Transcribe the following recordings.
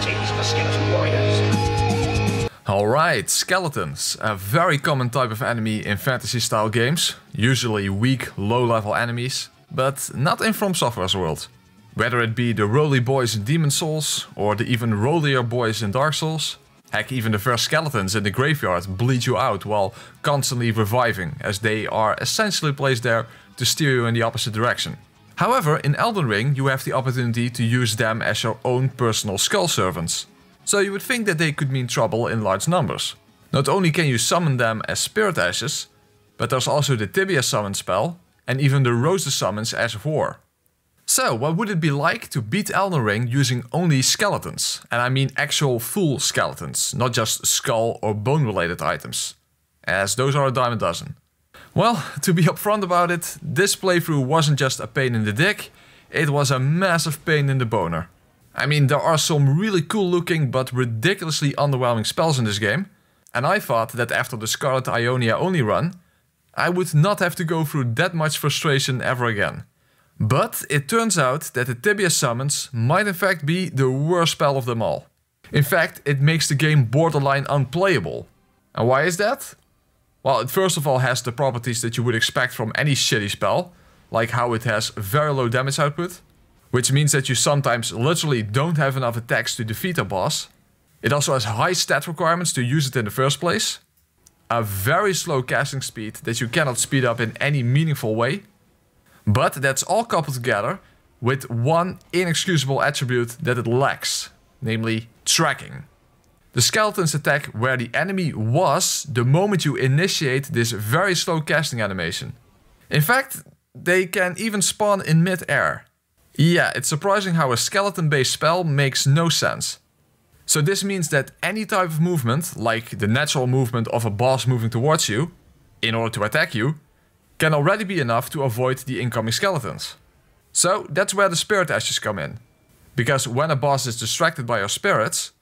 fatalities for skeleton warriors. Alright, skeletons. A very common type of enemy in fantasy-style games. Usually weak, low-level enemies, but not in From Software's world. Whether it be the roly boys in Demon Souls, or the even rollier boys in Dark Souls. Heck, even the first skeletons in the graveyard bleed you out while constantly reviving, as they are essentially placed there to steer you in the opposite direction. However, in Elden Ring you have the opportunity to use them as your own personal skull servants. So you would think that they could mean trouble in large numbers. Not only can you summon them as Spirit Ashes, but there's also the Tibia Summons spell, and even the Rosus summons as of War. So, what would it be like to beat Elden Ring using only skeletons? And I mean actual full skeletons, not just skull or bone related items, as those are a dime a dozen. Well, to be upfront about it, this playthrough wasn't just a pain in the dick, it was a massive pain in the boner. I mean, there are some really cool looking but ridiculously underwhelming spells in this game, and I thought that after the Scarlet Aeonia only run, I would not have to go through that much frustration ever again. But it turns out that the Tibia Summons might in fact be the worst spell of them all. In fact, it makes the game borderline unplayable. And why is that? Well, it first of all has the properties that you would expect from any shitty spell, like how it has very low damage output, which means that you sometimes literally don't have enough attacks to defeat a boss. It also has high stat requirements to use it in the first place, a very slow casting speed that you cannot speed up in any meaningful way. But that's all coupled together with one inexcusable attribute that it lacks, namely tracking. The skeletons attack where the enemy was the moment you initiate this very slow casting animation. In fact, they can even spawn in mid-air. Yeah, it's surprising how a skeleton-based spell makes no sense. So this means that any type of movement, like the natural movement of a boss moving towards you, in order to attack you, can already be enough to avoid the incoming skeletons. So that's where the Spirit Ashes come in. Because when a boss is distracted by your spirits,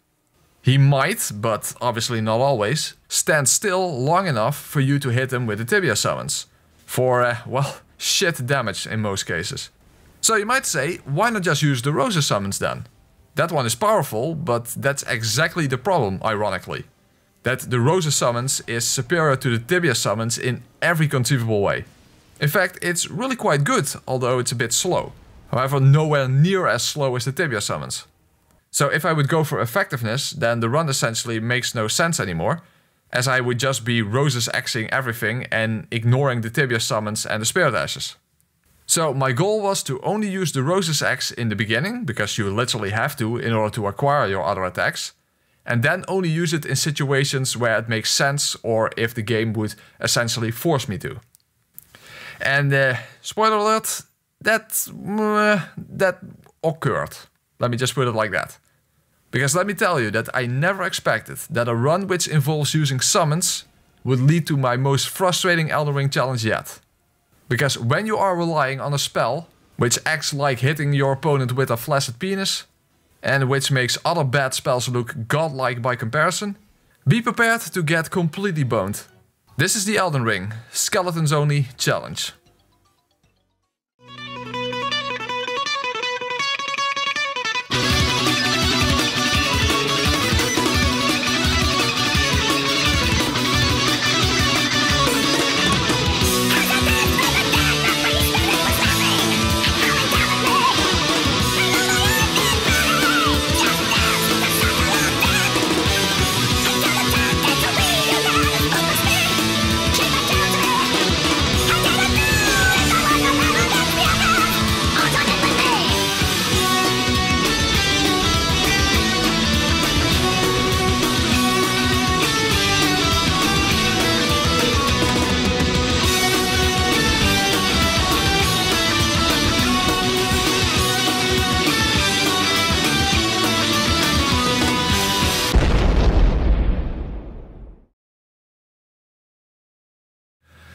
he might, but obviously not always, stand still long enough for you to hit him with the Tibia Summons. For, well, shit damage in most cases. So you might say, why not just use the Rosa Summons then? That one is powerful, but that's exactly the problem, ironically. That the Rosa Summons is superior to the Tibia Summons in every conceivable way. In fact, it's really quite good, although it's a bit slow. However, nowhere near as slow as the Tibia Summons. So if I would go for effectiveness, then the run essentially makes no sense anymore, as I would just be Rosus axing everything and ignoring the Tibia Summons and the Spirit Ashes. So my goal was to only use the Rosus axe in the beginning, because you literally have to in order to acquire your other attacks, and then only use it in situations where it makes sense or if the game would essentially force me to. And spoiler alert, that occurred. Let me just put it like that. Because let me tell you that I never expected that a run which involves using summons would lead to my most frustrating Elden Ring challenge yet. Because when you are relying on a spell, which acts like hitting your opponent with a flaccid penis, and which makes other bad spells look godlike by comparison, be prepared to get completely boned. This is the Elden Ring Skeletons Only Challenge.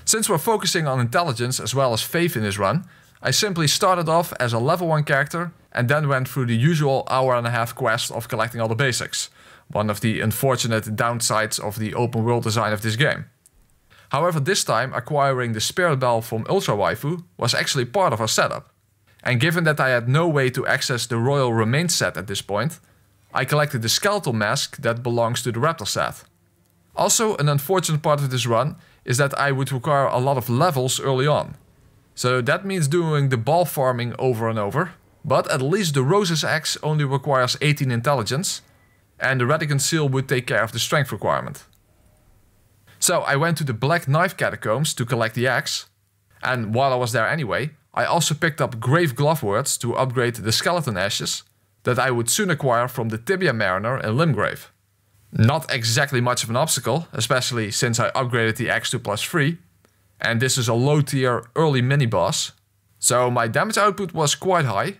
Since we're focusing on intelligence as well as faith in this run, I simply started off as a level 1 character and then went through the usual hour and a half quest of collecting all the basics, one of the unfortunate downsides of the open world design of this game. However, this time acquiring the Spirit Bell from Ultra Waifu was actually part of our setup. And given that I had no way to access the Royal Remains set at this point, I collected the skeletal mask that belongs to the Raptor set. Also, an unfortunate part of this run is that I would require a lot of levels early on. So that means doing the ball farming over and over, but at least the Rosus axe only requires 18 intelligence, and the Radagon Seal would take care of the strength requirement. So I went to the Black Knife Catacombs to collect the axe, and while I was there anyway, I also picked up Grave Glove Words to upgrade the Skeleton Ashes, that I would soon acquire from the Tibia Mariner in Limgrave. Not exactly much of an obstacle, especially since I upgraded the axe to +3, and this is a low tier early mini boss, so my damage output was quite high.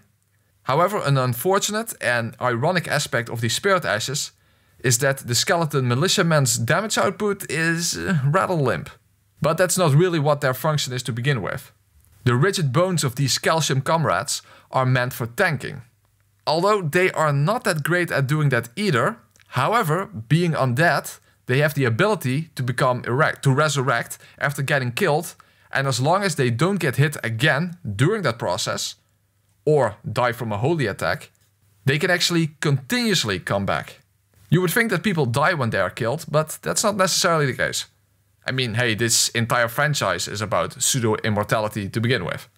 However, an unfortunate and ironic aspect of the Spirit Ashes is that the Skeleton Militiaman's damage output is rather limp. But that's not really what their function is to begin with. The rigid bones of these calcium comrades are meant for tanking. Although they are not that great at doing that either, however, being undead, they have the ability to become resurrect after getting killed, and as long as they don't get hit again during that process, or die from a holy attack, they can actually continuously come back. You would think that people die when they are killed, but that's not necessarily the case. I mean, hey, this entire franchise is about pseudo-immortality to begin with.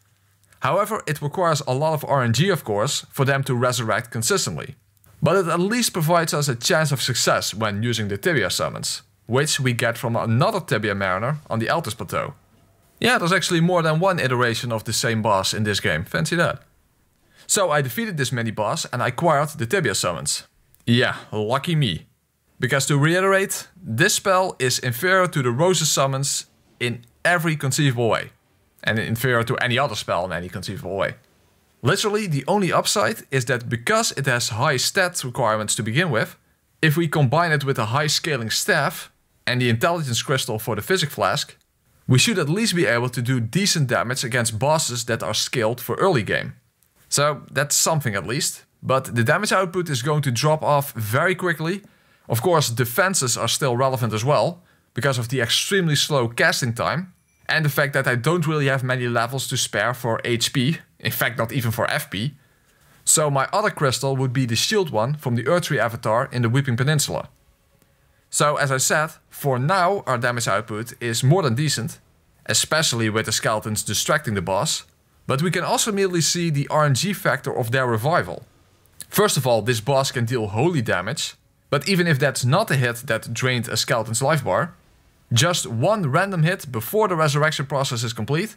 However, it requires a lot of RNG, of course, for them to resurrect consistently. But it at least provides us a chance of success when using the Tibia summons, which we get from another Tibia Mariner on the Altus Plateau. Yeah, there's actually more than one iteration of the same boss in this game, fancy that. So I defeated this mini-boss and I acquired the Tibia summons. Yeah, lucky me. Because to reiterate, this spell is inferior to the Rosus summons in every conceivable way. And inferior to any other spell in any conceivable way. Literally, the only upside is that because it has high stat requirements to begin with, if we combine it with a high scaling staff and the intelligence crystal for the physic flask, we should at least be able to do decent damage against bosses that are scaled for early game. So that's something at least, but the damage output is going to drop off very quickly. Of course, defenses are still relevant as well, because of the extremely slow casting time, and the fact that I don't really have many levels to spare for HP, in fact not even for FP. So my other crystal would be the shield one from the Ur-Tree avatar in the Weeping Peninsula. So as I said, for now our damage output is more than decent, especially with the skeletons distracting the boss, but we can also immediately see the RNG factor of their revival. First of all, this boss can deal holy damage, but even if that's not a hit that drained a skeleton's life bar, just one random hit before the resurrection process is complete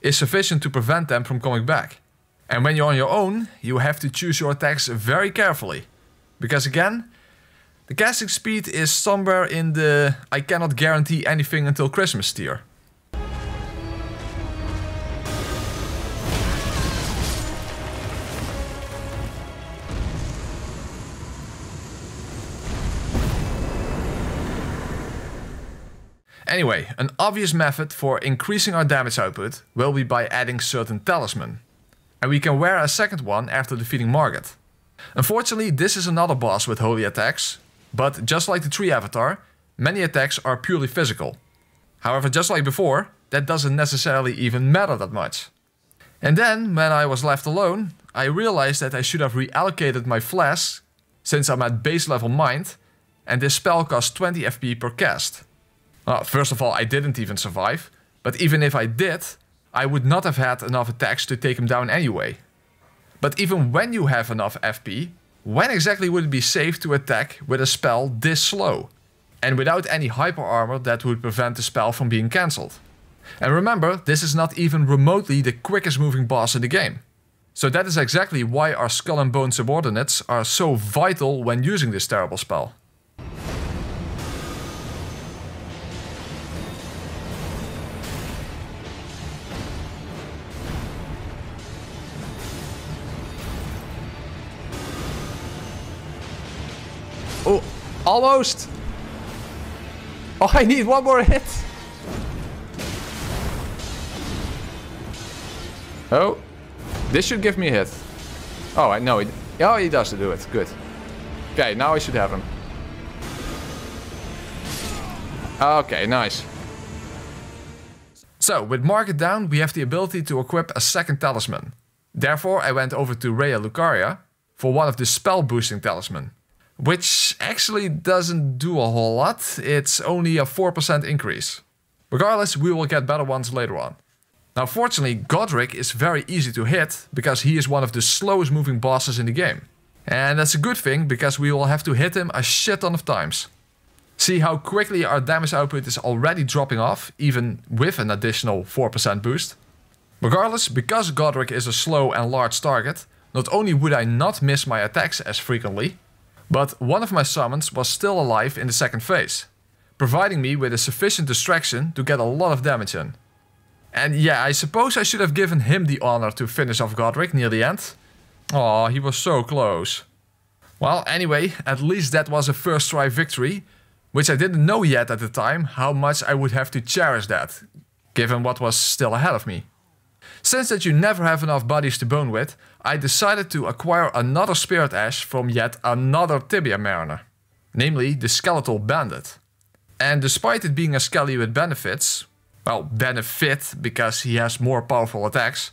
is sufficient to prevent them from coming back. And when you're on your own, you have to choose your attacks very carefully. Because again, the casting speed is somewhere in the "I cannot guarantee anything until Christmas" tier. Anyway, an obvious method for increasing our damage output will be by adding certain talisman. And we can wear a second one after defeating Margit. Unfortunately, this is another boss with holy attacks, but just like the tree avatar, many attacks are purely physical. However, just like before, that doesn't necessarily even matter that much. And then, when I was left alone, I realized that I should have reallocated my flask, since I'm at base level mind, and this spell costs 20 FP per cast. Well, first of all, I didn't even survive, but even if I did, I would not have had enough attacks to take him down anyway. But even when you have enough FP, when exactly would it be safe to attack with a spell this slow? And without any hyper armor that would prevent the spell from being cancelled. And remember, this is not even remotely the quickest moving boss in the game. So that is exactly why our skull and bone subordinates are so vital when using this terrible spell. Oh, almost! Oh, I need one more hit! Oh, this should give me a hit. Oh, I know it. Oh, he does do it. Good. Okay, now I should have him. Okay, nice. So, with Margit down, we have the ability to equip a second talisman. Therefore, I went over to Rhea Lucaria for one of the spell boosting talisman. which actually doesn't do a whole lot. It's only a 4% increase. Regardless, we will get better ones later on. Now, fortunately, Godrick is very easy to hit because he is one of the slowest moving bosses in the game. And that's a good thing because we will have to hit him a shit ton of times. See how quickly our damage output is already dropping off, even with an additional 4% boost. Regardless, because Godrick is a slow and large target, not only would I not miss my attacks as frequently, but one of my summons was still alive in the second phase, providing me with a sufficient distraction to get a lot of damage in. And yeah, I suppose I should have given him the honor to finish off Godrick near the end. Aw, he was so close. Well, anyway, at least that was a first try victory, which I didn't know yet at the time how much I would have to cherish that, given what was still ahead of me. Since that you never have enough bodies to bone with, I decided to acquire another Spirit Ash from yet another Tibia Mariner, namely the Skeletal Bandit. And despite it being a Skelly with benefits, well, benefit because he has more powerful attacks,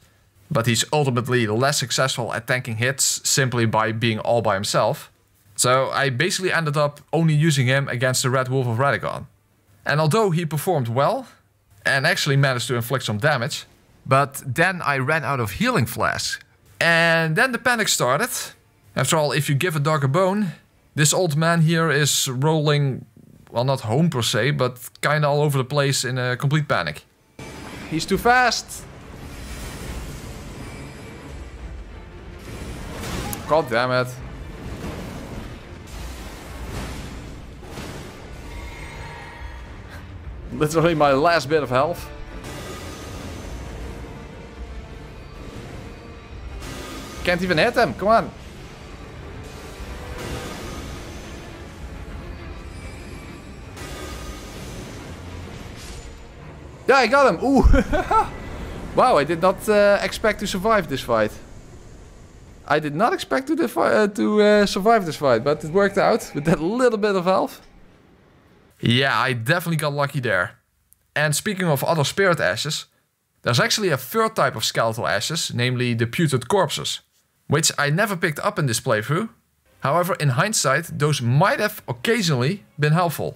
but he's ultimately less successful at tanking hits simply by being all by himself, so I basically ended up only using him against the Red Wolf of Radagon. And although he performed well, and actually managed to inflict some damage, but then I ran out of healing flasks. And then the panic started. After all, if you give a dog a bone, this old man here is rolling, well, not home per se, but kinda all over the place in a complete panic. He's too fast! God damn it. Literally my last bit of health. Can't even hit him, come on. Yeah, I got him, ooh. Wow, I did not expect to survive this fight. I did not expect to survive this fight, but it worked out with that little bit of health. Yeah, I definitely got lucky there. And speaking of other Spirit Ashes, there's actually a third type of Skeletal Ashes, namely the Putrid Corpses, which I never picked up in this playthrough. However, in hindsight, those might have occasionally been helpful.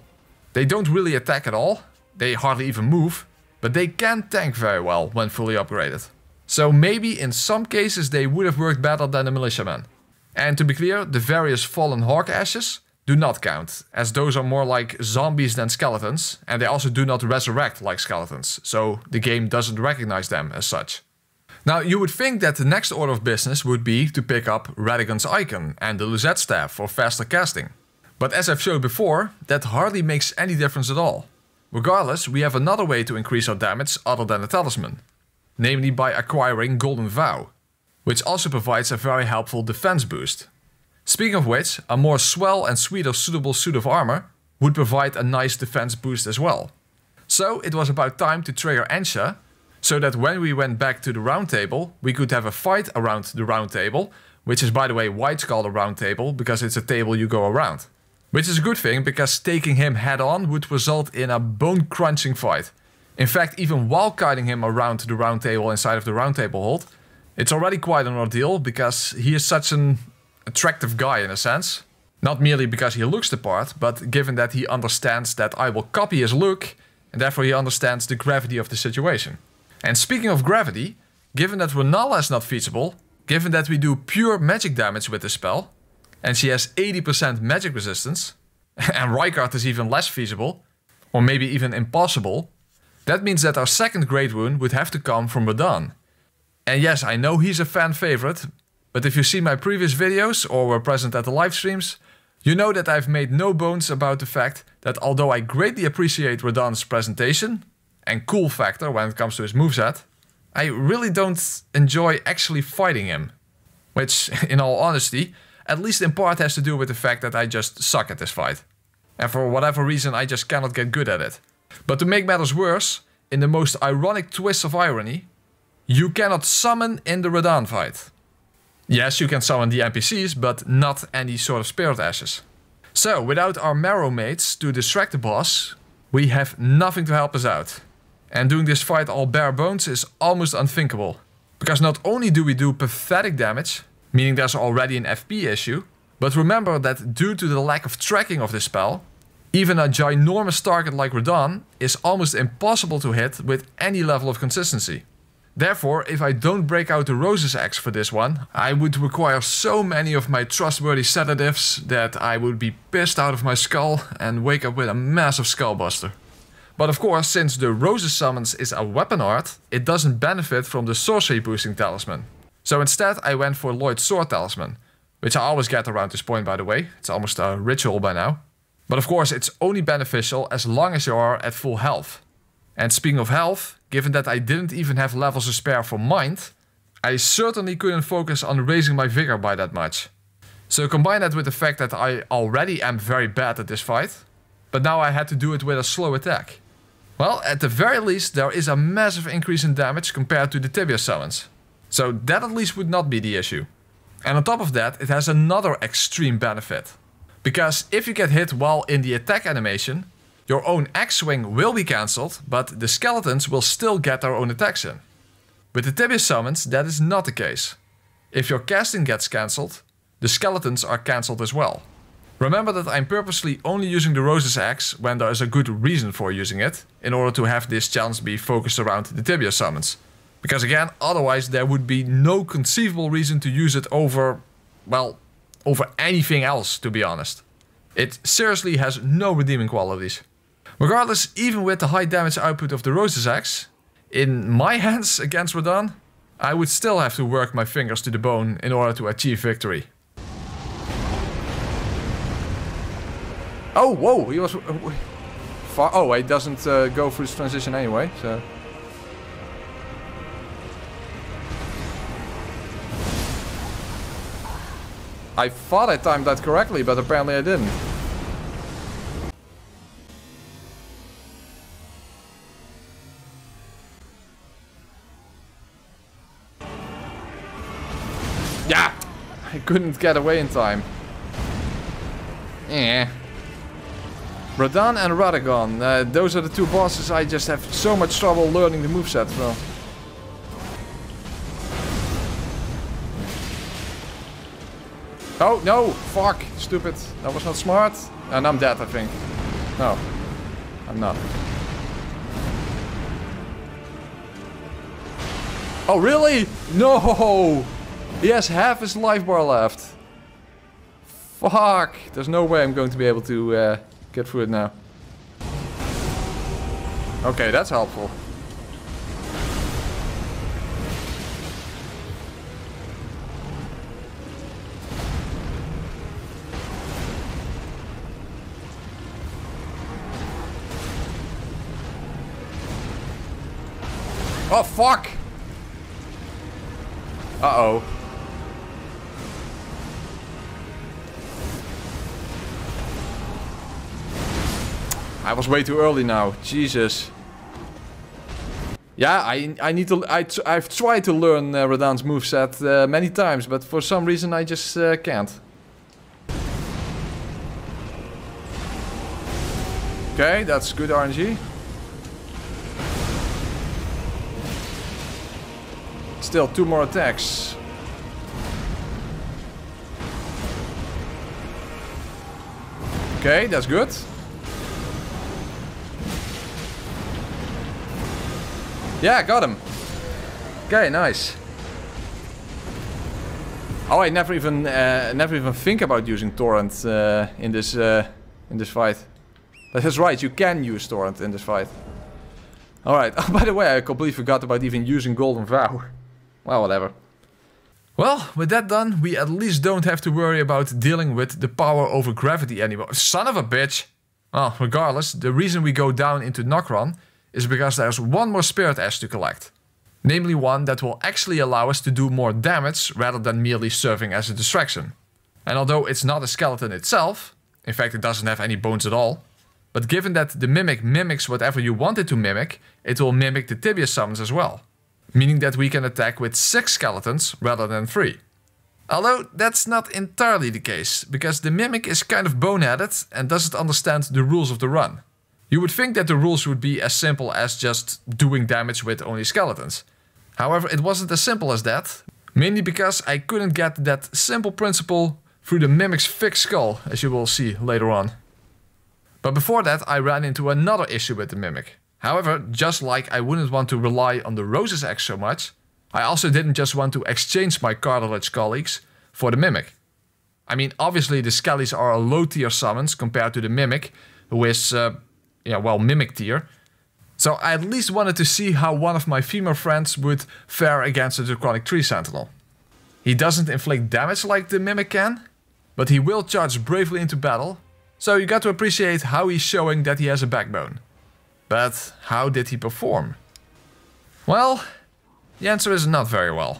They don't really attack at all, they hardly even move, but they can tank very well when fully upgraded. So maybe in some cases they would have worked better than the Militiaman. And to be clear, the various Fallen Hawk Ashes do not count, as those are more like zombies than skeletons, and they also do not resurrect like skeletons, so the game doesn't recognize them as such. Now, you would think that the next order of business would be to pick up Radagon's Icon and the Lucette Staff for faster casting. But as I've showed before, that hardly makes any difference at all. Regardless, we have another way to increase our damage other than the Talisman, namely by acquiring Golden Vow, which also provides a very helpful defense boost. Speaking of which, a more swell and sweeter suitable suit of armor would provide a nice defense boost as well. So it was about time to trigger Ensha, so that when we went back to the Round Table, we could have a fight around the Round Table, which is by the way why it's called a Round Table, because it's a table you go around. Which is a good thing, because taking him head on would result in a bone-crunching fight. In fact, even while kiting him around the Round Table inside of the Round Table Hold, it's already quite an ordeal, because he is such an attractive guy in a sense. Not merely because he looks the part, but given that he understands that I will copy his look, and therefore he understands the gravity of the situation. And speaking of gravity, given that Renala is not feasible, given that we do pure magic damage with the spell, and she has 80% magic resistance, and Rykard is even less feasible, or maybe even impossible, that means that our second great wound would have to come from Radahn. And yes, I know he's a fan favorite, but if you see my previous videos or were present at the live streams, you know that I've made no bones about the fact that although I greatly appreciate Radahn's presentation and cool factor when it comes to his moveset, I really don't enjoy actually fighting him. Which, in all honesty, at least in part has to do with the fact that I just suck at this fight. And for whatever reason I just cannot get good at it. But to make matters worse, in the most ironic twist of irony, you cannot summon in the Radahn fight. Yes, you can summon the NPCs, but not any sort of Spirit Ashes. So, without our marrow mates to distract the boss, we have nothing to help us out. And doing this fight all bare bones is almost unthinkable. Because not only do we do pathetic damage, meaning there's already an FP issue, But remember that due to the lack of tracking of this spell, even a ginormous target like Radahn is almost impossible to hit with any level of consistency. Therefore, if I don't break out the Rosus axe for this one, I would require so many of my trustworthy sedatives that I would be pissed out of my skull and wake up with a massive skull buster. But of course, since the Rosus summons is a weapon art, it doesn't benefit from the sorcery boosting talisman. So instead I went for Lloyd's Sword Talisman, which I always get around this point by the way, it's almost a ritual by now. But of course it's only beneficial as long as you are at full health. And speaking of health, given that I didn't even have levels to spare for mind, I certainly couldn't focus on raising my vigor by that much. So combine that with the fact that I already am very bad at this fight, but now I had to do it with a slow attack. Well, at the very least, there is a massive increase in damage compared to the Tibia summons. So that at least would not be the issue. And on top of that, it has another extreme benefit. Because if you get hit while in the attack animation, your own axe swing will be cancelled, but the skeletons will still get their own attacks in. With the Tibia summons, that is not the case. If your casting gets cancelled, the skeletons are cancelled as well. Remember that I'm purposely only using the Rosus axe when there is a good reason for using it, in order to have this challenge be focused around the Tibia summons. Because again, otherwise there would be no conceivable reason to use it over, well, over anything else, to be honest. It seriously has no redeeming qualities. Regardless, even with the high damage output of the Rosus axe, in my hands against Radahn, I would still have to work my fingers to the bone in order to achieve victory. Oh, whoa, he was far. Oh, he doesn't go through this transition anyway, so. I thought I timed that correctly, but apparently I didn't. Yeah! I couldn't get away in time. Yeah. Radahn and Radagon, those are the two bosses I just have so much trouble learning the moveset from. Oh no, fuck, stupid, that was not smart. And I'm dead, I think. No, I'm not. Oh really? No! He has half his life bar left. Fuck, there's no way I'm going to be able to get through it now. Okay, that's helpful. Oh fuck! Uh-oh. I was way too early now. Jesus. Yeah, I need to. I've tried to learn Radahn's moveset many times, but for some reason I just can't. Okay, that's good RNG. Still, two more attacks. Okay, that's good. Yeah, got him. Okay, nice. Oh, I never even think about using Torrent in this fight. That is right, you can use Torrent in this fight. All right. Oh, by the way, I completely forgot about even using Golden Vow. Well, whatever. Well, with that done, we at least don't have to worry about dealing with the power over gravity anymore. Son of a bitch! Well, regardless, the reason we go down into Nokron is because there's one more Spirit Ash to collect. Namely one that will actually allow us to do more damage rather than merely serving as a distraction. And although it's not a skeleton itself, in fact it doesn't have any bones at all, but given that the Mimic mimics whatever you want it to mimic, it will mimic the Tibia summons as well. Meaning that we can attack with 6 skeletons rather than 3. Although that's not entirely the case, because the Mimic is kind of boneheaded and doesn't understand the rules of the run. You would think that the rules would be as simple as just doing damage with only skeletons. However, it wasn't as simple as that, mainly because I couldn't get that simple principle through the Mimic's thick skull, as you will see later on. But before that, I ran into another issue with the Mimic. However, just like I wouldn't want to rely on the Rosus Axe so much, I also didn't just want to exchange my cartilage colleagues for the Mimic. I mean, obviously the Skellies are a low tier summons compared to the Mimic, who is, well, Mimic Tear. So I at least wanted to see how one of my female friends would fare against the Draconic Tree Sentinel. He doesn't inflict damage like the Mimic can, but he will charge bravely into battle, so you got to appreciate how he's showing that he has a backbone. But how did he perform? Well, the answer is not very well.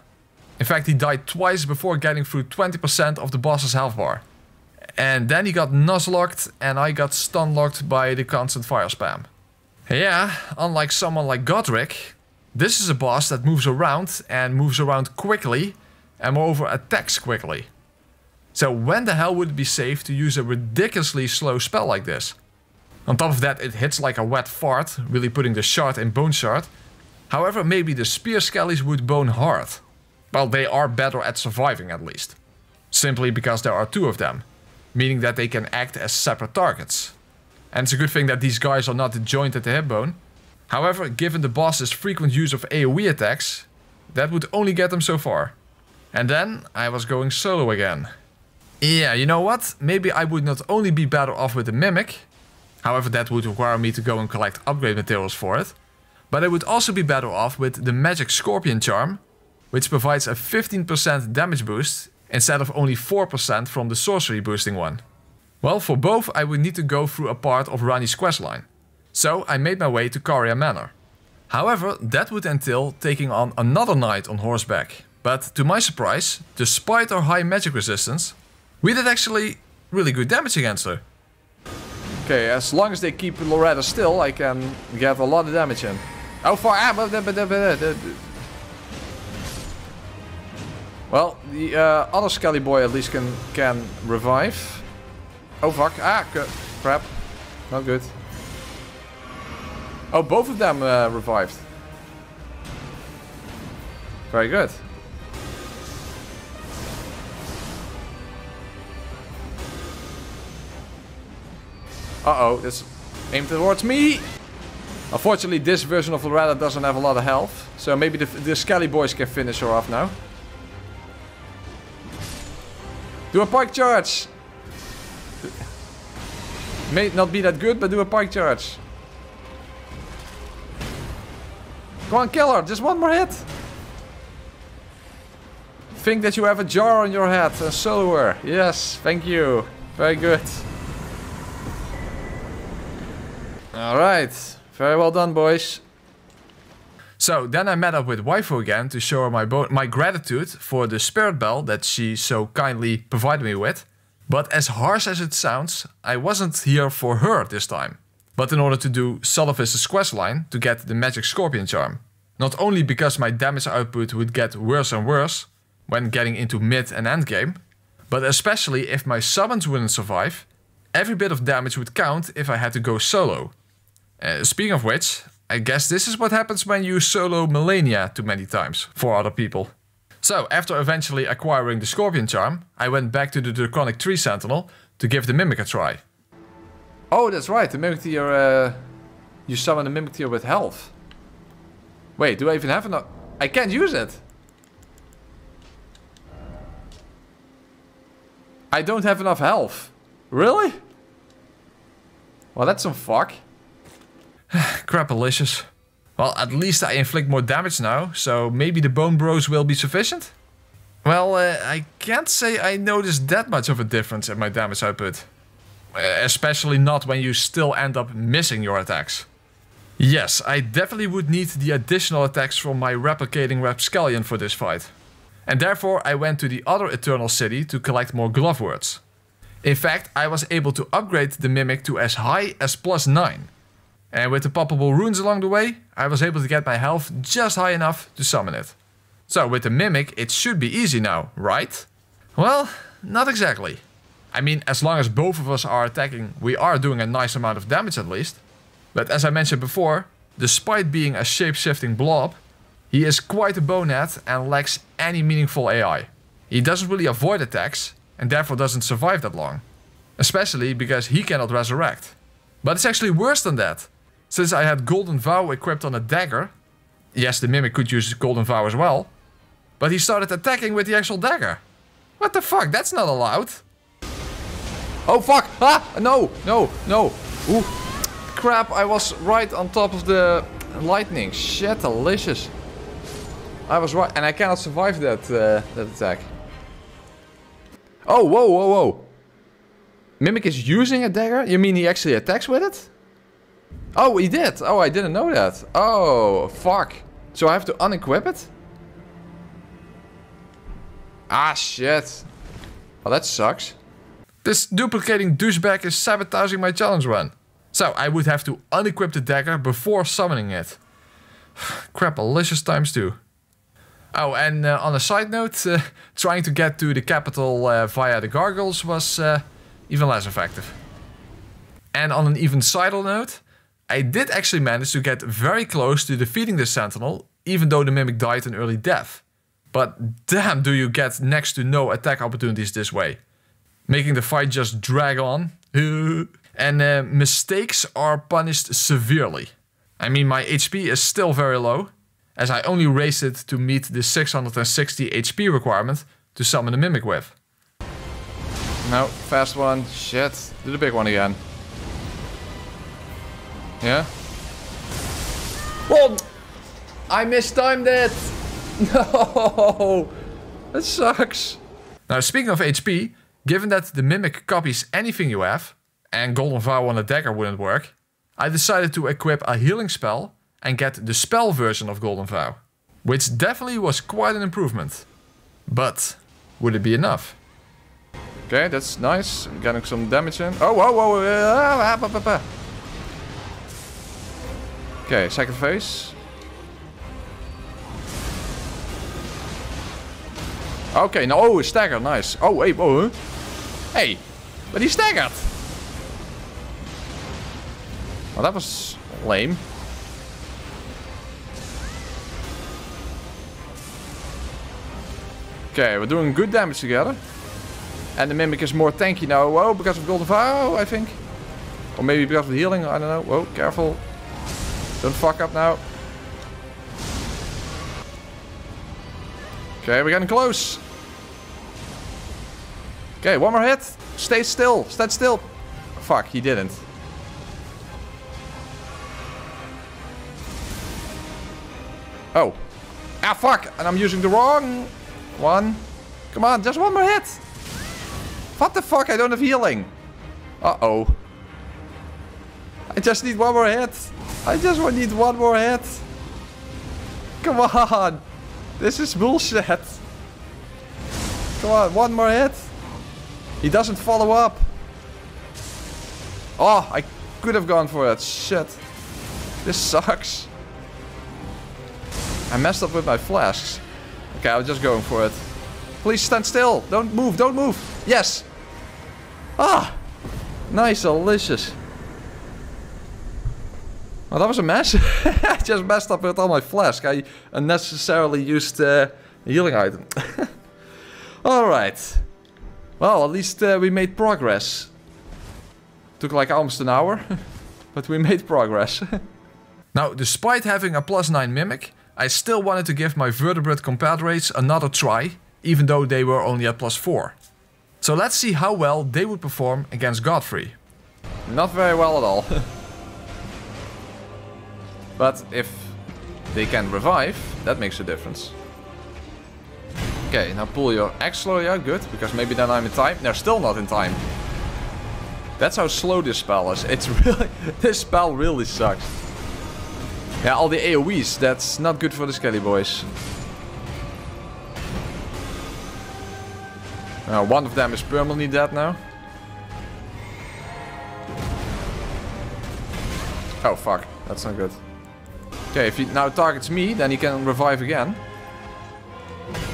In fact, he died twice before getting through 20% of the boss's health bar. And then he got nuzlocked and I got stunlocked by the constant fire spam. Yeah, unlike someone like Godrick, this is a boss that moves around quickly and moreover attacks quickly. So when the hell would it be safe to use a ridiculously slow spell like this? On top of that, it hits like a wet fart, really putting the shard in bone shard. However, maybe the spear skellies would bone hard. Well, they are better at surviving at least. Simply because there are two of them, meaning that they can act as separate targets. And it's a good thing that these guys are not joined at the hip bone. However, given the boss's frequent use of AoE attacks, that would only get them so far. And then I was going solo again. Yeah, you know what? Maybe I would not only be better off with the Mimic, however that would require me to go and collect upgrade materials for it, but I would also be better off with the Magic Scorpion Charm, which provides a 15% damage boost instead of only 4% from the sorcery boosting one. Well, for both I would need to go through a part of Rani's questline, so I made my way to Caria Manor. However, that would entail taking on another knight on horseback, but to my surprise, despite our high magic resistance, we did actually really good damage against her. Okay, as long as they keep Loretta still, I can get a lot of damage in. How far am I? Well, the other Skelly boy at least can revive. Oh fuck, crap, not good. Oh, both of them revived. Very good. Uh-oh, it's aimed towards me! Unfortunately, this version of Loretta doesn't have a lot of health, so maybe the Skelly boys can finish her off now. Do a pike charge! May not be that good, but do a pike charge. Come on, kill her! Just one more hit! Think that you have a jar on your head, a soloer. Yes, thank you. Very good. Alright, very well done, boys. So, then I met up with Waifu again to show her my gratitude for the spirit bell that she so kindly provided me with. But as harsh as it sounds, I wasn't here for her this time, but in order to do Solifist's questline to get the Magic Scorpion Charm. Not only because my damage output would get worse and worse when getting into mid and end game, but especially if my summons wouldn't survive, every bit of damage would count if I had to go solo. Speaking of which, I guess this is what happens when you solo Melania too many times for other people. So, after eventually acquiring the Scorpion Charm, I went back to the Draconic Tree Sentinel to give the Mimic a try. Oh, that's right, the Mimic Tear, you summon the Mimic Tear with health. Wait, do I even have enough? I can't use it! I don't have enough health. Really? Well, that's some fuck. Crapalicious. Well, at least I inflict more damage now, so maybe the Bone Bros will be sufficient? Well, I can't say I noticed that much of a difference in my damage output. Especially not when you still end up missing your attacks. Yes, I definitely would need the additional attacks from my replicating Rapscallion for this fight. And therefore I went to the other Eternal City to collect more Glove Words. In fact, I was able to upgrade the Mimic to as high as +9. And with the poppable runes along the way, I was able to get my health just high enough to summon it. So with the Mimic, it should be easy now, right? Well, not exactly. I mean, as long as both of us are attacking, we are doing a nice amount of damage at least. But as I mentioned before, despite being a shape-shifting blob, he is quite a bonehead and lacks any meaningful AI. He doesn't really avoid attacks, and therefore doesn't survive that long. Especially because he cannot resurrect. But it's actually worse than that. Since I had Golden Vow equipped on a dagger, yes, the Mimic could use Golden Vow as well, but he started attacking with the actual dagger. What the fuck? That's not allowed. Oh fuck! Ah! No! No! No! Ooh! Crap, I was right on top of the lightning. Shit, delicious. I was right, and I cannot survive that attack. Oh, whoa, whoa, whoa. Mimic is using a dagger? You mean he actually attacks with it? Oh, he did. Oh, I didn't know that. Oh, fuck. So I have to unequip it? Ah, shit. Well, that sucks. This duplicating douchebag is sabotaging my challenge run. So I would have to unequip the dagger before summoning it. Crapalicious times two. Oh, and on a side note, trying to get to the capital via the gargoyles was even less effective. And on an even sidle note, I did actually manage to get very close to defeating the sentinel, even though the Mimic died an early death. But damn, do you get next to no attack opportunities this way. Making the fight just drag on. And mistakes are punished severely. I mean, my HP is still very low, as I only raised it to meet the 660 HP requirement to summon the Mimic with. No, fast one. Shit, do the big one again. Yeah? Well, I mistimed it! No! That sucks! Now, speaking of HP, given that the Mimic copies anything you have, and Golden Vow on a dagger wouldn't work, I decided to equip a healing spell and get the spell version of Golden Vow, which definitely was quite an improvement. But, would it be enough? Okay, that's nice. I'm getting some damage in. Oh, whoa, whoa, whoa. Okay, second phase. Okay, no, oh, it's staggered, nice. Oh, hey, whoa. Hey, but he staggered. Well, that was lame. Okay, we're doing good damage together. And the Mimic is more tanky now, whoa, because of Golden Vow, I think. Or maybe because of the healing, I don't know. Whoa, careful. Don't fuck up now. Okay, we're getting close. Okay, one more hit. Stay still. Stand still. Fuck, he didn't. Oh. Ah, fuck. And I'm using the wrong one. Come on, just one more hit. What the fuck? I don't have healing. Uh-oh. I just need one more hit. I just need one more hit. Come on. This is bullshit. Come on, one more hit. He doesn't follow up. Oh, I could have gone for it. Shit. This sucks. I messed up with my flasks. Okay, I'm just going for it. Please stand still. Don't move, don't move. Yes. Ah. Nice, delicious. Well, that was a mess. I just messed up with all my flask. I unnecessarily used a healing item. Alright. Well, at least we made progress. Took like almost an hour. But we made progress. Now, despite having a +9 Mimic, I still wanted to give my vertebrate compadres another try, even though they were only at +4. So let's see how well they would perform against Godfrey. Not very well at all. But if they can revive, that makes a difference. Okay, now pull your X-Slow out, good, because maybe then I'm in time. No, still not in time. That's how slow this spell is. It's really... this spell really sucks. Yeah, all the AoEs, that's not good for the Skelly Boys. One of them is permanently dead now. Oh, fuck. That's not good. Okay, if he now targets me, then he can revive again.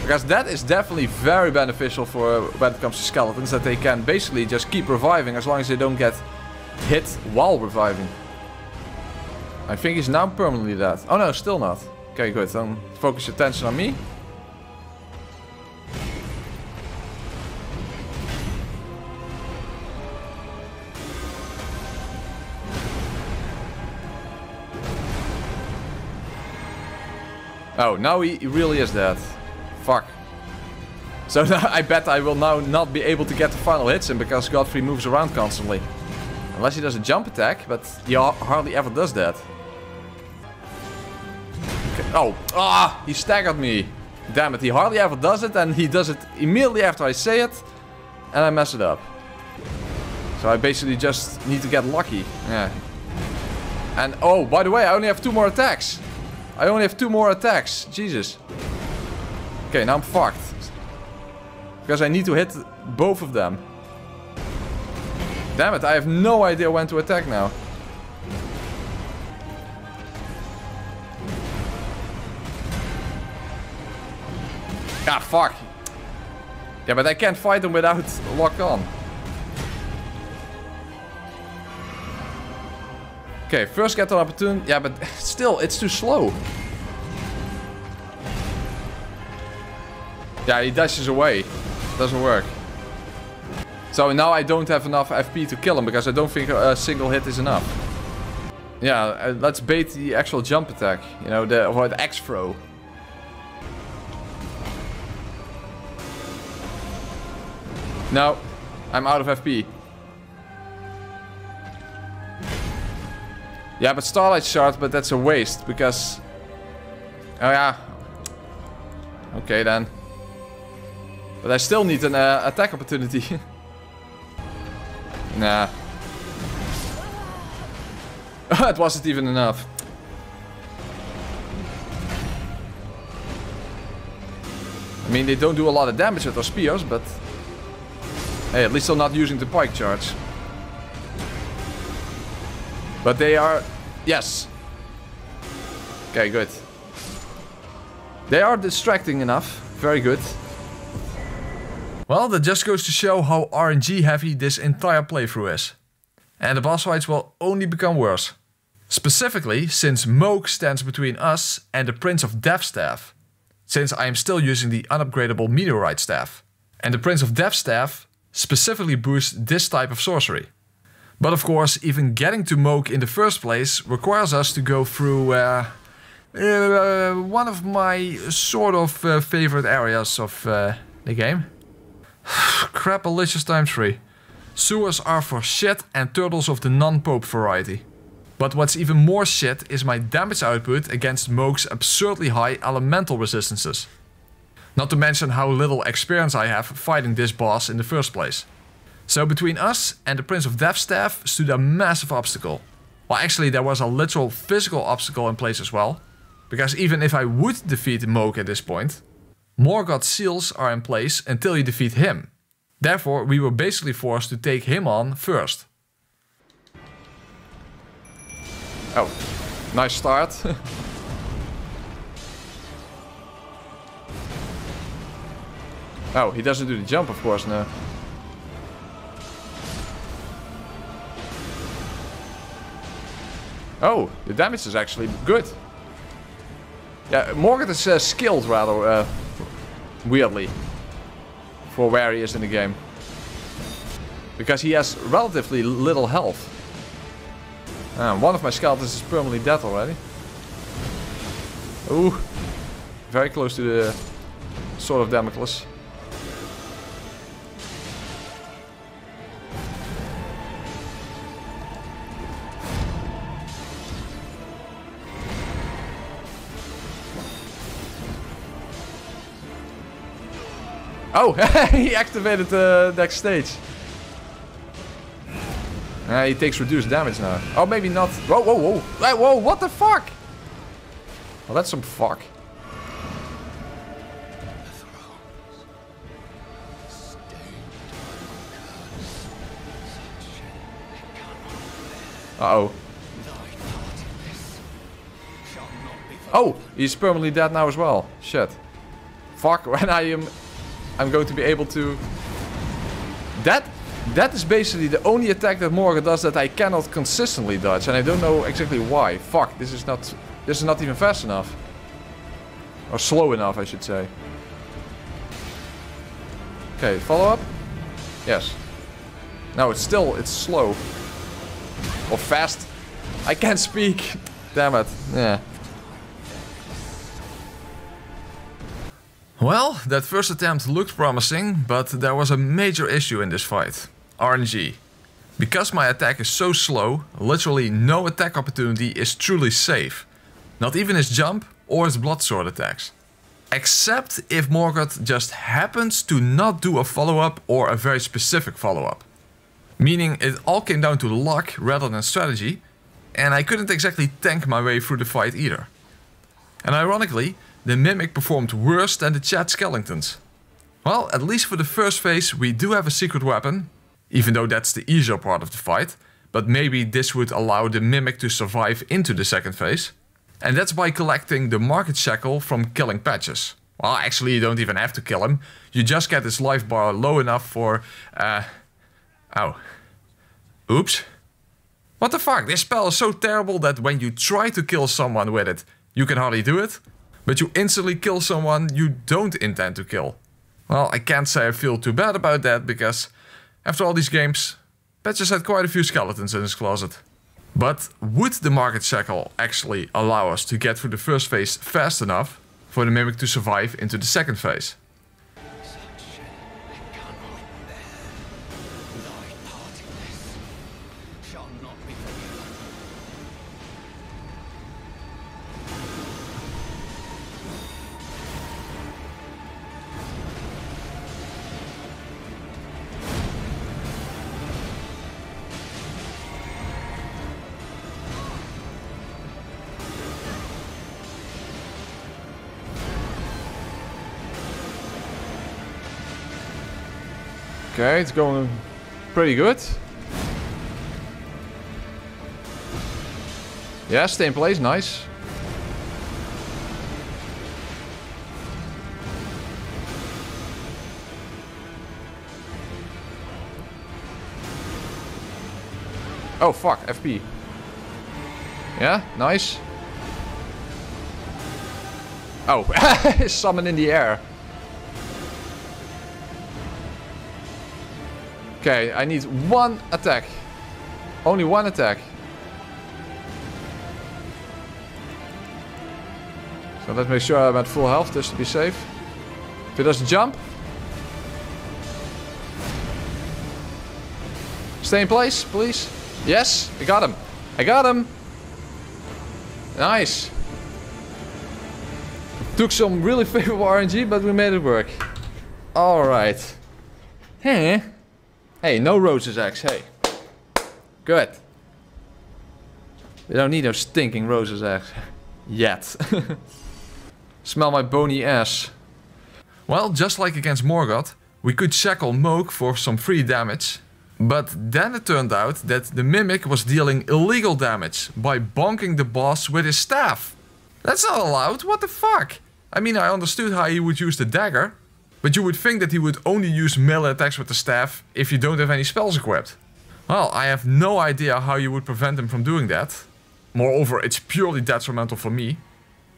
Because that is definitely very beneficial for when it comes to skeletons, that they can basically just keep reviving as long as they don't get hit while reviving. I think he's now permanently dead. Oh no, still not. Okay, good. Then focus your attention on me. Oh, now he really is dead. Fuck. So now I bet I will now not be able to get the final hits in because Godfrey moves around constantly. Unless he does a jump attack, but he hardly ever does that. Okay. Oh, ah, he staggered me. Damn it, he hardly ever does it and he does it immediately after I say it. And I mess it up. So I basically just need to get lucky. Yeah. And oh, by the way, I only have 2 more attacks. I only have 2 more attacks. Jesus. Okay, now I'm fucked. Because I need to hit both of them. Damn it, I have no idea when to attack now. Ah, fuck. Yeah, but I can't fight them without lock on. Okay, first get an opportunity. Yeah, but still, it's too slow. Yeah, he dashes away. Doesn't work. So now I don't have enough FP to kill him, because I don't think a single hit is enough. Yeah, let's bait the actual jump attack. You know, or the axe throw. No, I'm out of FP. Yeah, but Starlight Shard, but that's a waste, because... Oh yeah. Okay then. But I still need an attack opportunity. Nah. It wasn't even enough. I mean, they don't do a lot of damage with our spears, but... Hey, at least I'm not using the pike charge. But they are... Yes! Okay, good. They are distracting enough. Very good. Well, that just goes to show how RNG heavy this entire playthrough is. And the boss fights will only become worse. Specifically, since Mohg stands between us and the Prince of Death Staff. Since I am still using the unupgradable Meteorite Staff. And the Prince of Death Staff specifically boosts this type of sorcery. But of course, even getting to Mohg in the first place requires us to go through one of my sort of favorite areas of the game. Crapalicious ×3. Sewers are for shit and turtles of the non-pope variety. But what's even more shit is my damage output against Mohg's absurdly high elemental resistances. Not to mention how little experience I have fighting this boss in the first place. So between us and the Prince of Death Staff stood a massive obstacle. Well, actually there was a literal physical obstacle in place as well. Because even if I would defeat Mohg at this point, Morgott's seals are in place until you defeat him. Therefore, we were basically forced to take him on first. Oh, nice start. Oh, he doesn't do the jump, of course, no. Oh, the damage is actually good. Yeah, Morgott is skilled rather weirdly for where he is in the game. Because he has relatively little health. One of my skeletons is permanently dead already. Ooh, very close to the Sword of Damocles. Oh, he activated the next stage. He takes reduced damage now. Oh, maybe not. Whoa, whoa, whoa. Whoa, what the fuck? Well, that's some fuck. Uh-oh. Oh, he's permanently dead now as well. Shit. Fuck, when I am... I'm going to be able to... That is basically the only attack that Morgott does that I cannot consistently dodge. And I don't know exactly why. Fuck, this is not even fast enough. Or slow enough, I should say. Okay, follow up? Yes. No, it's slow. Or fast. I can't speak. Damn it. Yeah. Well, that first attempt looked promising, but there was a major issue in this fight. RNG. Because my attack is so slow, literally no attack opportunity is truly safe. Not even his jump or his bloodsword attacks. Except if Morgott just happens to not do a follow-up or a very specific follow-up. Meaning it all came down to luck rather than strategy, and I couldn't exactly tank my way through the fight either. And ironically, the Mimic performed worse than the Chat Skeletons. Well, at least for the first phase we do have a secret weapon, even though that's the easier part of the fight, but maybe this would allow the Mimic to survive into the second phase. And that's by collecting the Margit Shackle from killing Patches. Well, actually you don't even have to kill him, you just get his life bar low enough for... Oh. Oops. What the fuck, this spell is so terrible that when you try to kill someone with it, you can hardly do it, but you instantly kill someone you don't intend to kill. Well, I can't say I feel too bad about that, because after all these games, Patches had quite a few skeletons in his closet. But would the Margit Shackle actually allow us to get through the first phase fast enough for the Mimic to survive into the second phase? Okay, it's going pretty good. Yeah, stay in place, nice. Oh fuck, FP. Yeah, nice. Oh, summon in the air. Okay, I need one attack. Only one attack. So let's make sure I'm at full health just to be safe. If it doesn't jump. Stay in place, please. Yes, I got him. I got him. Nice. Took some really favorable RNG, but we made it work. Alright. Huh. Hey, no Rosus Axe, hey. Good. We don't need no stinking Rosus Axe. Yet. Smell my bony ass. Well, just like against Morgott, we could shackle Mohg for some free damage. But then it turned out that the Mimic was dealing illegal damage by bonking the boss with his staff. That's not allowed, what the fuck? I mean, I understood how he would use the dagger. But you would think that he would only use melee attacks with the staff if you don't have any spells equipped. Well, I have no idea how you would prevent him from doing that. Moreover, it's purely detrimental for me,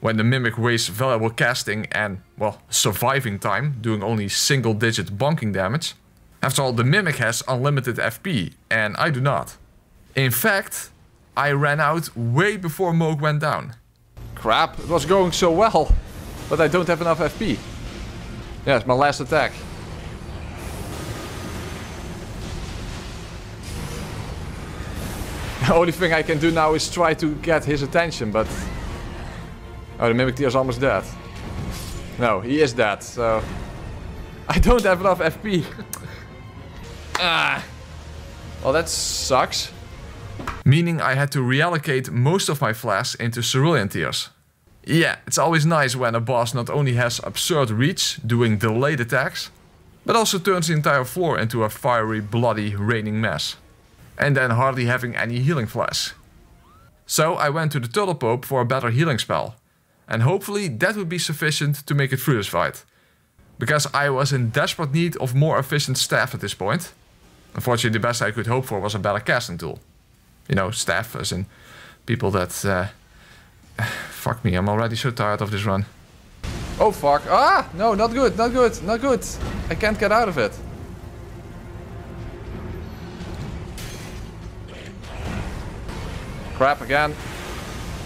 when the Mimic wastes valuable casting and, well, surviving time, doing only single digit bonking damage. After all, the Mimic has unlimited FP, and I do not. In fact, I ran out way before Mohg went down. Crap, it was going so well, but I don't have enough FP. Yes, my last attack. The only thing I can do now is try to get his attention, but... Oh, the Mimic Tear is almost dead. No, he is dead, so... I don't have enough FP. Ah. Well, that sucks. Meaning I had to reallocate most of my flasks into Cerulean Tears. Yeah, it's always nice when a boss not only has absurd reach, doing delayed attacks, but also turns the entire floor into a fiery, bloody, raining mess. And then hardly having any healing flash. So I went to the Turtle Pope for a better healing spell. And hopefully that would be sufficient to make it through this fight. Because I was in desperate need of more efficient staff at this point. Unfortunately, the best I could hope for was a better casting tool. You know, staff as in people that... Fuck me, I'm already so tired of this run. Oh fuck, ah! No, not good, not good, not good. I can't get out of it. Crap again.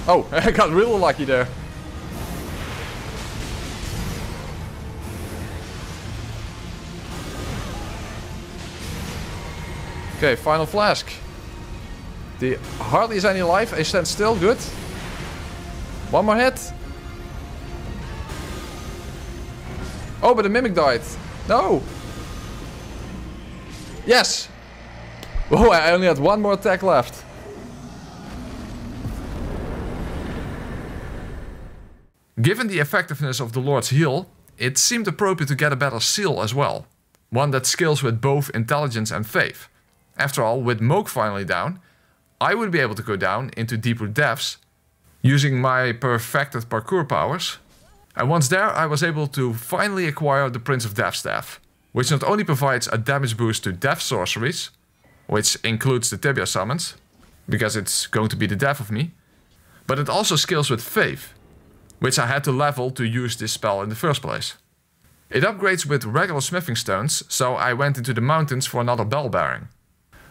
Oh, I got real lucky there. Okay, final flask. There hardly is any life. I stand still. Good. One more hit. Oh, but the mimic died. No. Yes. Oh, I only had one more attack left. Given the effectiveness of the Lord's heal, it seemed appropriate to get a better seal as well. One that scales with both intelligence and faith. After all, with Mohg finally down, I would be able to go down into deeper depths using my perfected parkour powers. And once there, I was able to finally acquire the Prince of Death Staff, which not only provides a damage boost to death sorceries, which includes the Tibia summons, because it's going to be the death of me, but it also scales with faith, which I had to level to use this spell in the first place. It upgrades with regular smithing stones, so I went into the mountains for another bell bearing.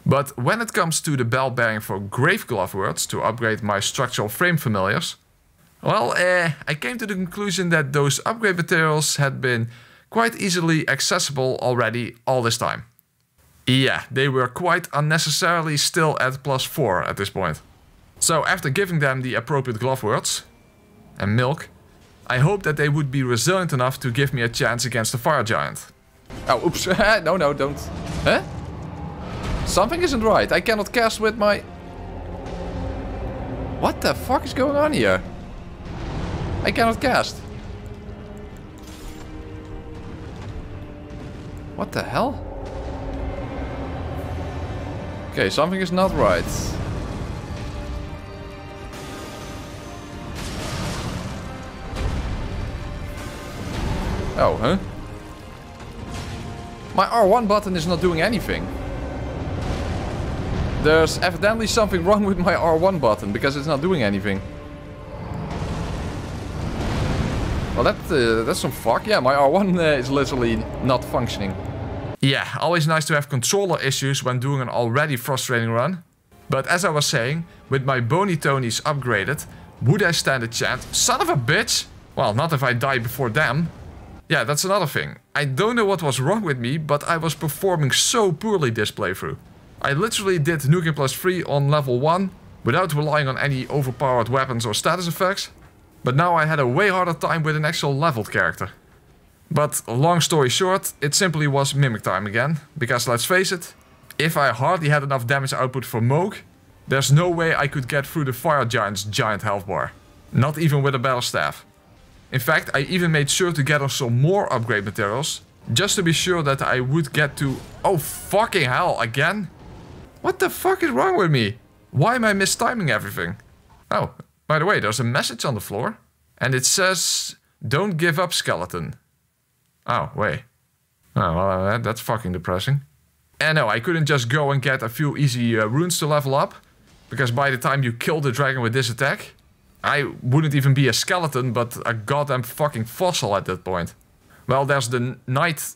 But when it comes to the bell bearing for Grave Glove Words to upgrade my structural frame familiars, well, I came to the conclusion that those upgrade materials had been quite easily accessible already all this time. Yeah, they were quite unnecessarily still at +4 at this point. So after giving them the appropriate glove words and milk, I hoped that they would be resilient enough to give me a chance against the Fire Giant. Oh, oops. No, don't. Huh? Something isn't right. I cannot cast with my... What the fuck is going on here? I cannot cast. What the hell? Okay, something is not right. Oh, huh? My R1 button is not doing anything. There's evidently something wrong with my R1 button because it's not doing anything. Well, that's some fuck. Yeah, my R1 is literally not functioning. Yeah, always nice to have controller issues when doing an already frustrating run. But as I was saying, with my Bony Tonies upgraded, would I stand a chance? Son of a bitch! Well, not if I die before them. Yeah, that's another thing. I don't know what was wrong with me, but I was performing so poorly this playthrough. I literally did Nukem +3 on level 1, without relying on any overpowered weapons or status effects. But now I had a way harder time with an actual leveled character. But long story short, it simply was mimic time again. Because let's face it, if I hardly had enough damage output for Mohg, there's no way I could get through the Fire Giant's giant health bar. Not even with a battle staff. In fact, I even made sure to gather some more upgrade materials, just to be sure that I would get to... Oh fucking hell, again? What the fuck is wrong with me? Why am I mistiming everything? Oh. By the way, there's a message on the floor, and it says, don't give up, skeleton. Oh, wait. Oh, well, that's fucking depressing. And no, I couldn't just go and get a few easy runes to level up, because by the time you kill the dragon with this attack, I wouldn't even be a skeleton, but a goddamn fucking fossil at that point. Well, there's the knight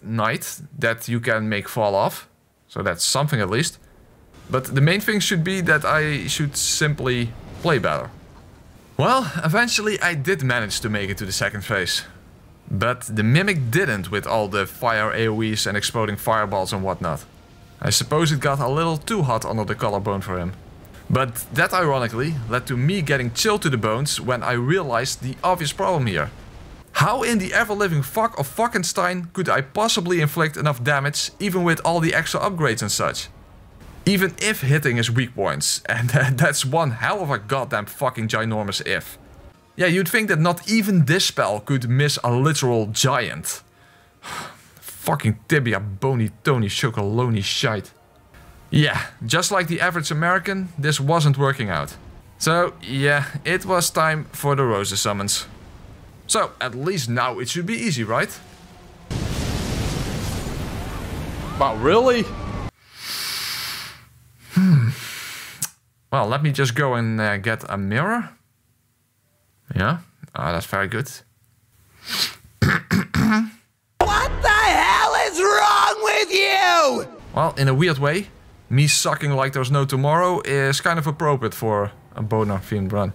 that you can make fall off, so that's something at least. But the main thing should be that I should simply play better. Well, eventually I did manage to make it to the second phase. But the Mimic didn't with all the fire AoEs and exploding fireballs and whatnot. I suppose it got a little too hot under the collarbone for him. But that ironically led to me getting chilled to the bones when I realized the obvious problem here. How in the ever-living fuck of Fuckenstein could I possibly inflict enough damage even with all the extra upgrades and such? Even if hitting is weak points, and that's one hell of a goddamn fucking ginormous if. Yeah, you'd think that not even this spell could miss a literal giant. Fucking tibia, bony, tony, chocolony shite. Yeah, just like the average American, this wasn't working out. So yeah, it was time for the Rosus summons. So, at least now it should be easy, right? Wow, really? Well, let me just go and get a mirror. Yeah, that's very good. What the hell is wrong with you? Well, in a weird way, me sucking like there's no tomorrow is kind of appropriate for a Bonar-themed run.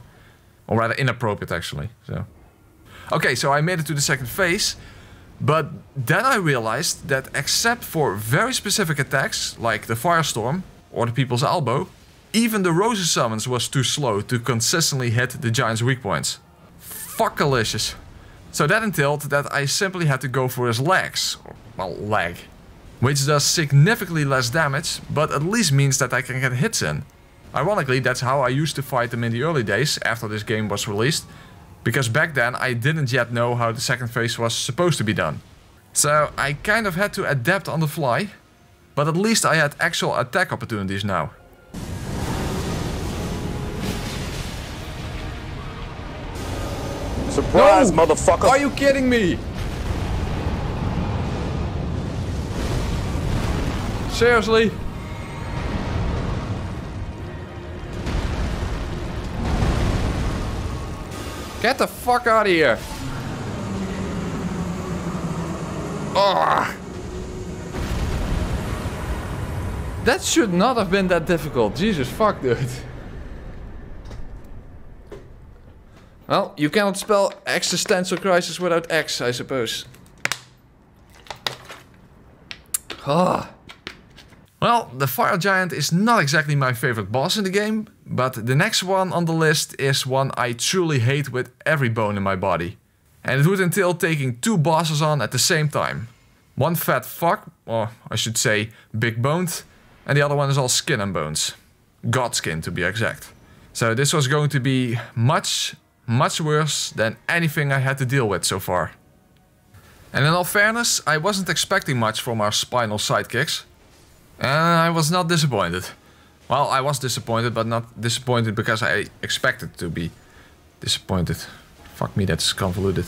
Or rather inappropriate, actually. So. Okay, so I made it to the second phase. But then I realized that except for very specific attacks, like the Firestorm, or the People's Elbow. Even the Rosus summons was too slow to consistently hit the Giant's weak points. Fuckalicious. So that entailed that I simply had to go for his legs, or, well, leg. Which does significantly less damage, but at least means that I can get hits in. Ironically, that's how I used to fight them in the early days, after this game was released. Because back then I didn't yet know how the second phase was supposed to be done. So I kind of had to adapt on the fly. But at least I had actual attack opportunities now. Surprise, no! Motherfucker! Are you kidding me? Seriously? Get the fuck out of here! Ugh. That should not have been that difficult. Jesus fuck, dude. Well, you cannot spell existential crisis without X, I suppose. Ah. Well, the Fire Giant is not exactly my favorite boss in the game, but the next one on the list is one I truly hate with every bone in my body. And it would entail taking two bosses on at the same time. One fat fuck, or I should say big boned, and the other one is all skin and bones. Godskin to be exact. So this was going to be much worse than anything I had to deal with so far. And in all fairness, I wasn't expecting much from our spinal sidekicks. And I was not disappointed. Well, I was disappointed, but not disappointed because I expected to be disappointed. Fuck me, that's convoluted.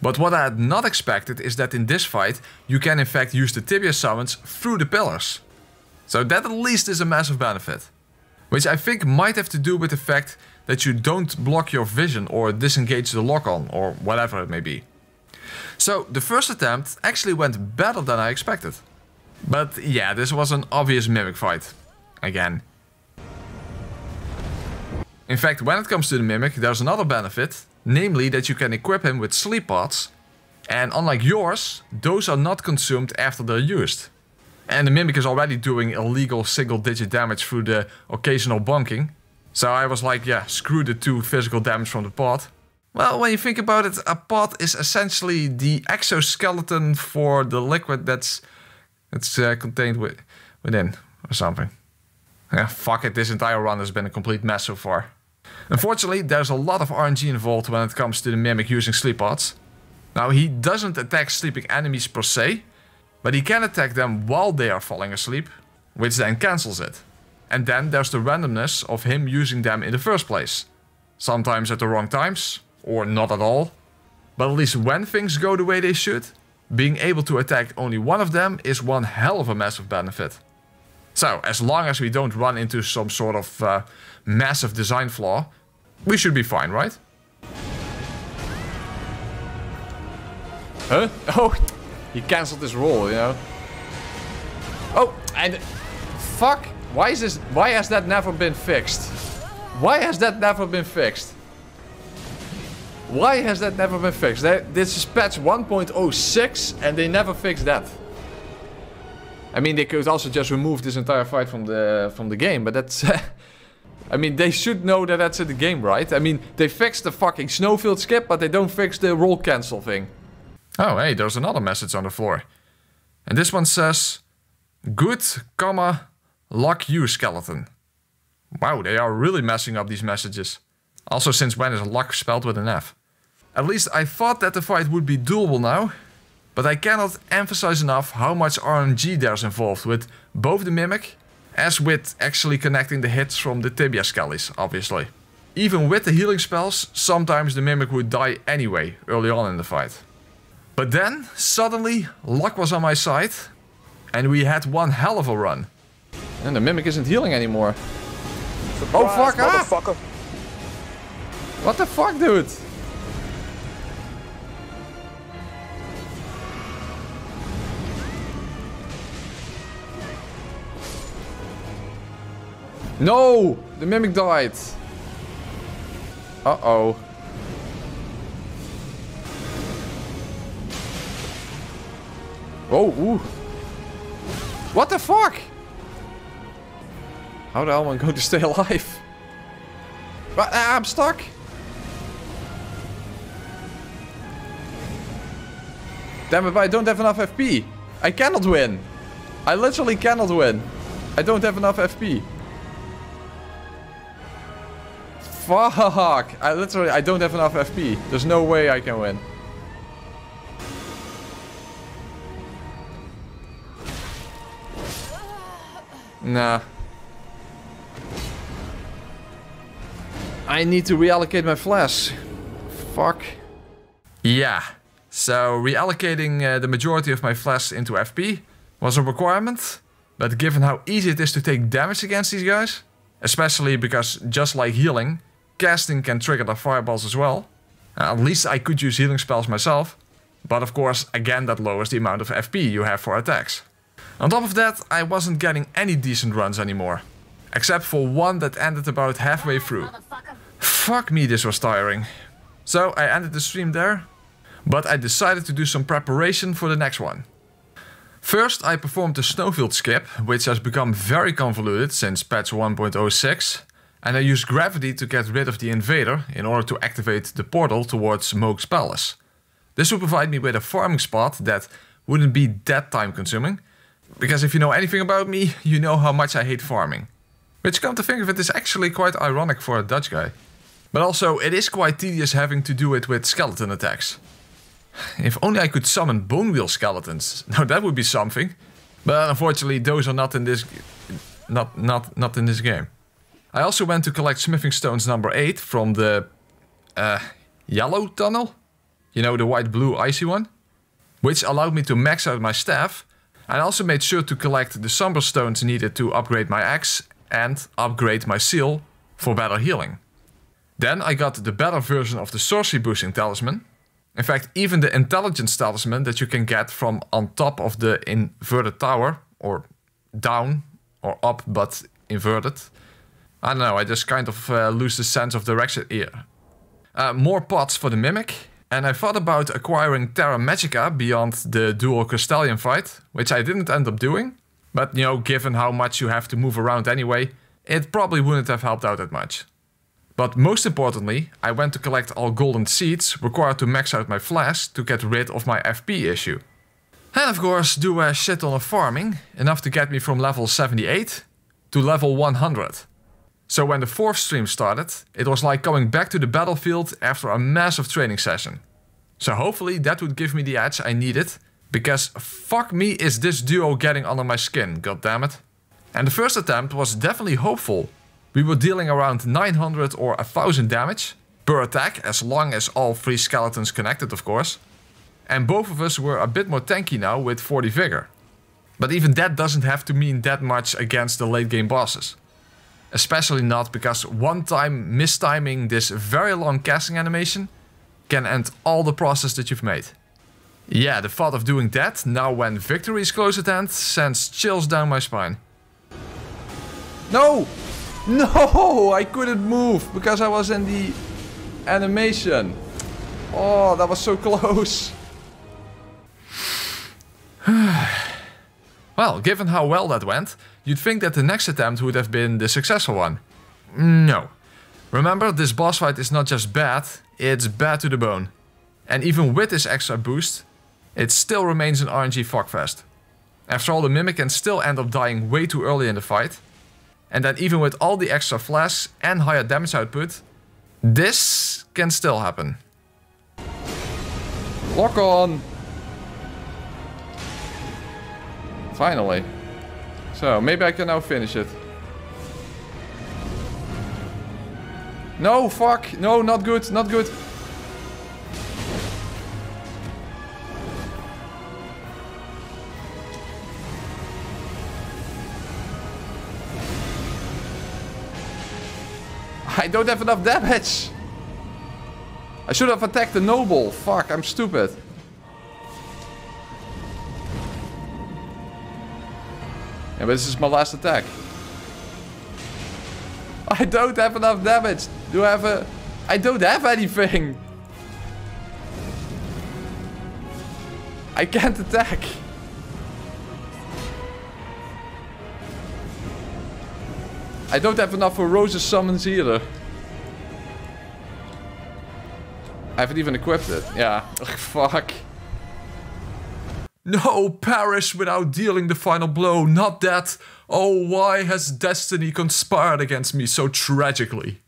But what I had not expected is that in this fight, you can in fact use the Tibia summons through the pillars. So that at least is a massive benefit. Which I think might have to do with the fact that you don't block your vision or disengage the lock-on or whatever it may be. So the first attempt actually went better than I expected. But yeah, this was an obvious Mimic fight. Again. In fact, when it comes to the Mimic, there's another benefit. Namely that you can equip him with sleep pods. And unlike yours, those are not consumed after they're used. And the Mimic is already doing illegal single-digit damage through the occasional bonking. So I was like, yeah, screw the two physical damage from the pod. Well, when you think about it, a pod is essentially the exoskeleton for the liquid that's contained within or something. Yeah, fuck it, this entire run has been a complete mess so far. Unfortunately, there's a lot of RNG involved when it comes to the Mimic using sleep pods. Now, he doesn't attack sleeping enemies per se, but he can attack them while they are falling asleep, which then cancels it. And then there's the randomness of him using them in the first place. Sometimes at the wrong times, or not at all. But at least when things go the way they should, being able to attack only one of them is one hell of a massive benefit. So, as long as we don't run into some sort of massive design flaw, we should be fine, right? Huh? Oh, he cancelled his roll, you know. Oh, and... Fuck! Why is this? Why has that never been fixed? Why has that never been fixed? Why has that never been fixed? This is patch 1.06 and they never fixed that. I mean, they could also just remove this entire fight from the game, but that's... I mean, they should know that that's in the game, right? I mean, they fixed the fucking snowfield skip, but they don't fix the roll cancel thing. Oh, hey, there's another message on the floor. And this one says... Good, comma... Lock you, skeleton. Wow, they are really messing up these messages. Also, since when is luck spelled with an F? At least I thought that the fight would be doable now. But I cannot emphasize enough how much RNG there's involved with both the Mimic, as with actually connecting the hits from the Tibia Skellies, obviously. Even with the healing spells, sometimes the Mimic would die anyway, early on in the fight. But then, suddenly, luck was on my side. And we had one hell of a run. And the Mimic isn't healing anymore. Surprise, oh fuck, motherfucker! Ah! What the fuck, dude? No! The Mimic died! Uh-oh. Oh, ooh. What the fuck? How the hell am I going to stay alive? I'm stuck! Damn it, I don't have enough FP! I cannot win! I literally cannot win! I don't have enough FP! Fuck! I don't have enough FP. There's no way I can win. Nah. I need to reallocate my flash. Fuck. Yeah. So reallocating the majority of my flash into FP was a requirement. But given how easy it is to take damage against these guys, especially because just like healing, casting can trigger their fireballs as well. At least I could use healing spells myself, but of course again that lowers the amount of FP you have for attacks. On top of that, I wasn't getting any decent runs anymore, except for one that ended about halfway through. Fuck me, this was tiring. So I ended the stream there, but I decided to do some preparation for the next one. First, I performed the Snowfield skip, which has become very convoluted since patch 1.06, and I used gravity to get rid of the invader in order to activate the portal towards Mohg's palace. This would provide me with a farming spot that wouldn't be that time consuming, because if you know anything about me, you know how much I hate farming. Which, come to think of it, is actually quite ironic for a Dutch guy. But also, it is quite tedious having to do it with skeleton attacks. If only I could summon bone wheel skeletons. Now that would be something. But unfortunately, those are not in this not in this game. I also went to collect smithing stones number 8 from the yellow tunnel. You know, the white-blue icy one, which allowed me to max out my staff. I also made sure to collect the somber stones needed to upgrade my axe and upgrade my seal for better healing. Then I got the better version of the sorcery boosting talisman. In fact, even the intelligence talisman that you can get from on top of the inverted tower, or down, or up, but inverted. I don't know, I just kind of lose the sense of direction here. More pots for the Mimic, and I thought about acquiring Terra Magica beyond the dual Crystallion fight, which I didn't end up doing. But, you know, given how much you have to move around anyway, it probably wouldn't have helped out that much. But most importantly, I went to collect all golden seeds required to max out my flash to get rid of my FP issue. And of course do a shit on a farming, enough to get me from level 78 to level 100. So when the 4th stream started, it was like coming back to the battlefield after a massive training session. So hopefully that would give me the edge I needed, because fuck me is this duo getting under my skin, goddammit. And the first attempt was definitely hopeful. We were dealing around 900 or 1000 damage per attack, as long as all 3 skeletons connected, of course. And both of us were a bit more tanky now with 40 vigor. But even that doesn't have to mean that much against the late game bosses. Especially not because one time mistiming this very long casting animation can end all the process that you've made. Yeah, the thought of doing that now when victory is close at hand sends chills down my spine. No! No, I couldn't move because I was in the animation. Oh, that was so close. Well, given how well that went, you'd think that the next attempt would have been the successful one. No. Remember, this boss fight is not just bad, it's bad to the bone. And even with this extra boost, it still remains an RNG fuckfest. After all, the Mimic can still end up dying way too early in the fight. And then even with all the extra flash and higher damage output, this can still happen. Lock on! Finally. So, maybe I can now finish it. No, fuck! No, not good, not good! I don't have enough damage! I should have attacked the noble. Fuck, I'm stupid. Yeah, but this is my last attack. I don't have enough damage. Do I have a... I don't have anything! I can't attack! I don't have enough for Rosus summons either. I haven't even equipped it. Yeah. Ugh, fuck. No, perish without dealing the final blow. Not that. Oh, why has destiny conspired against me so tragically?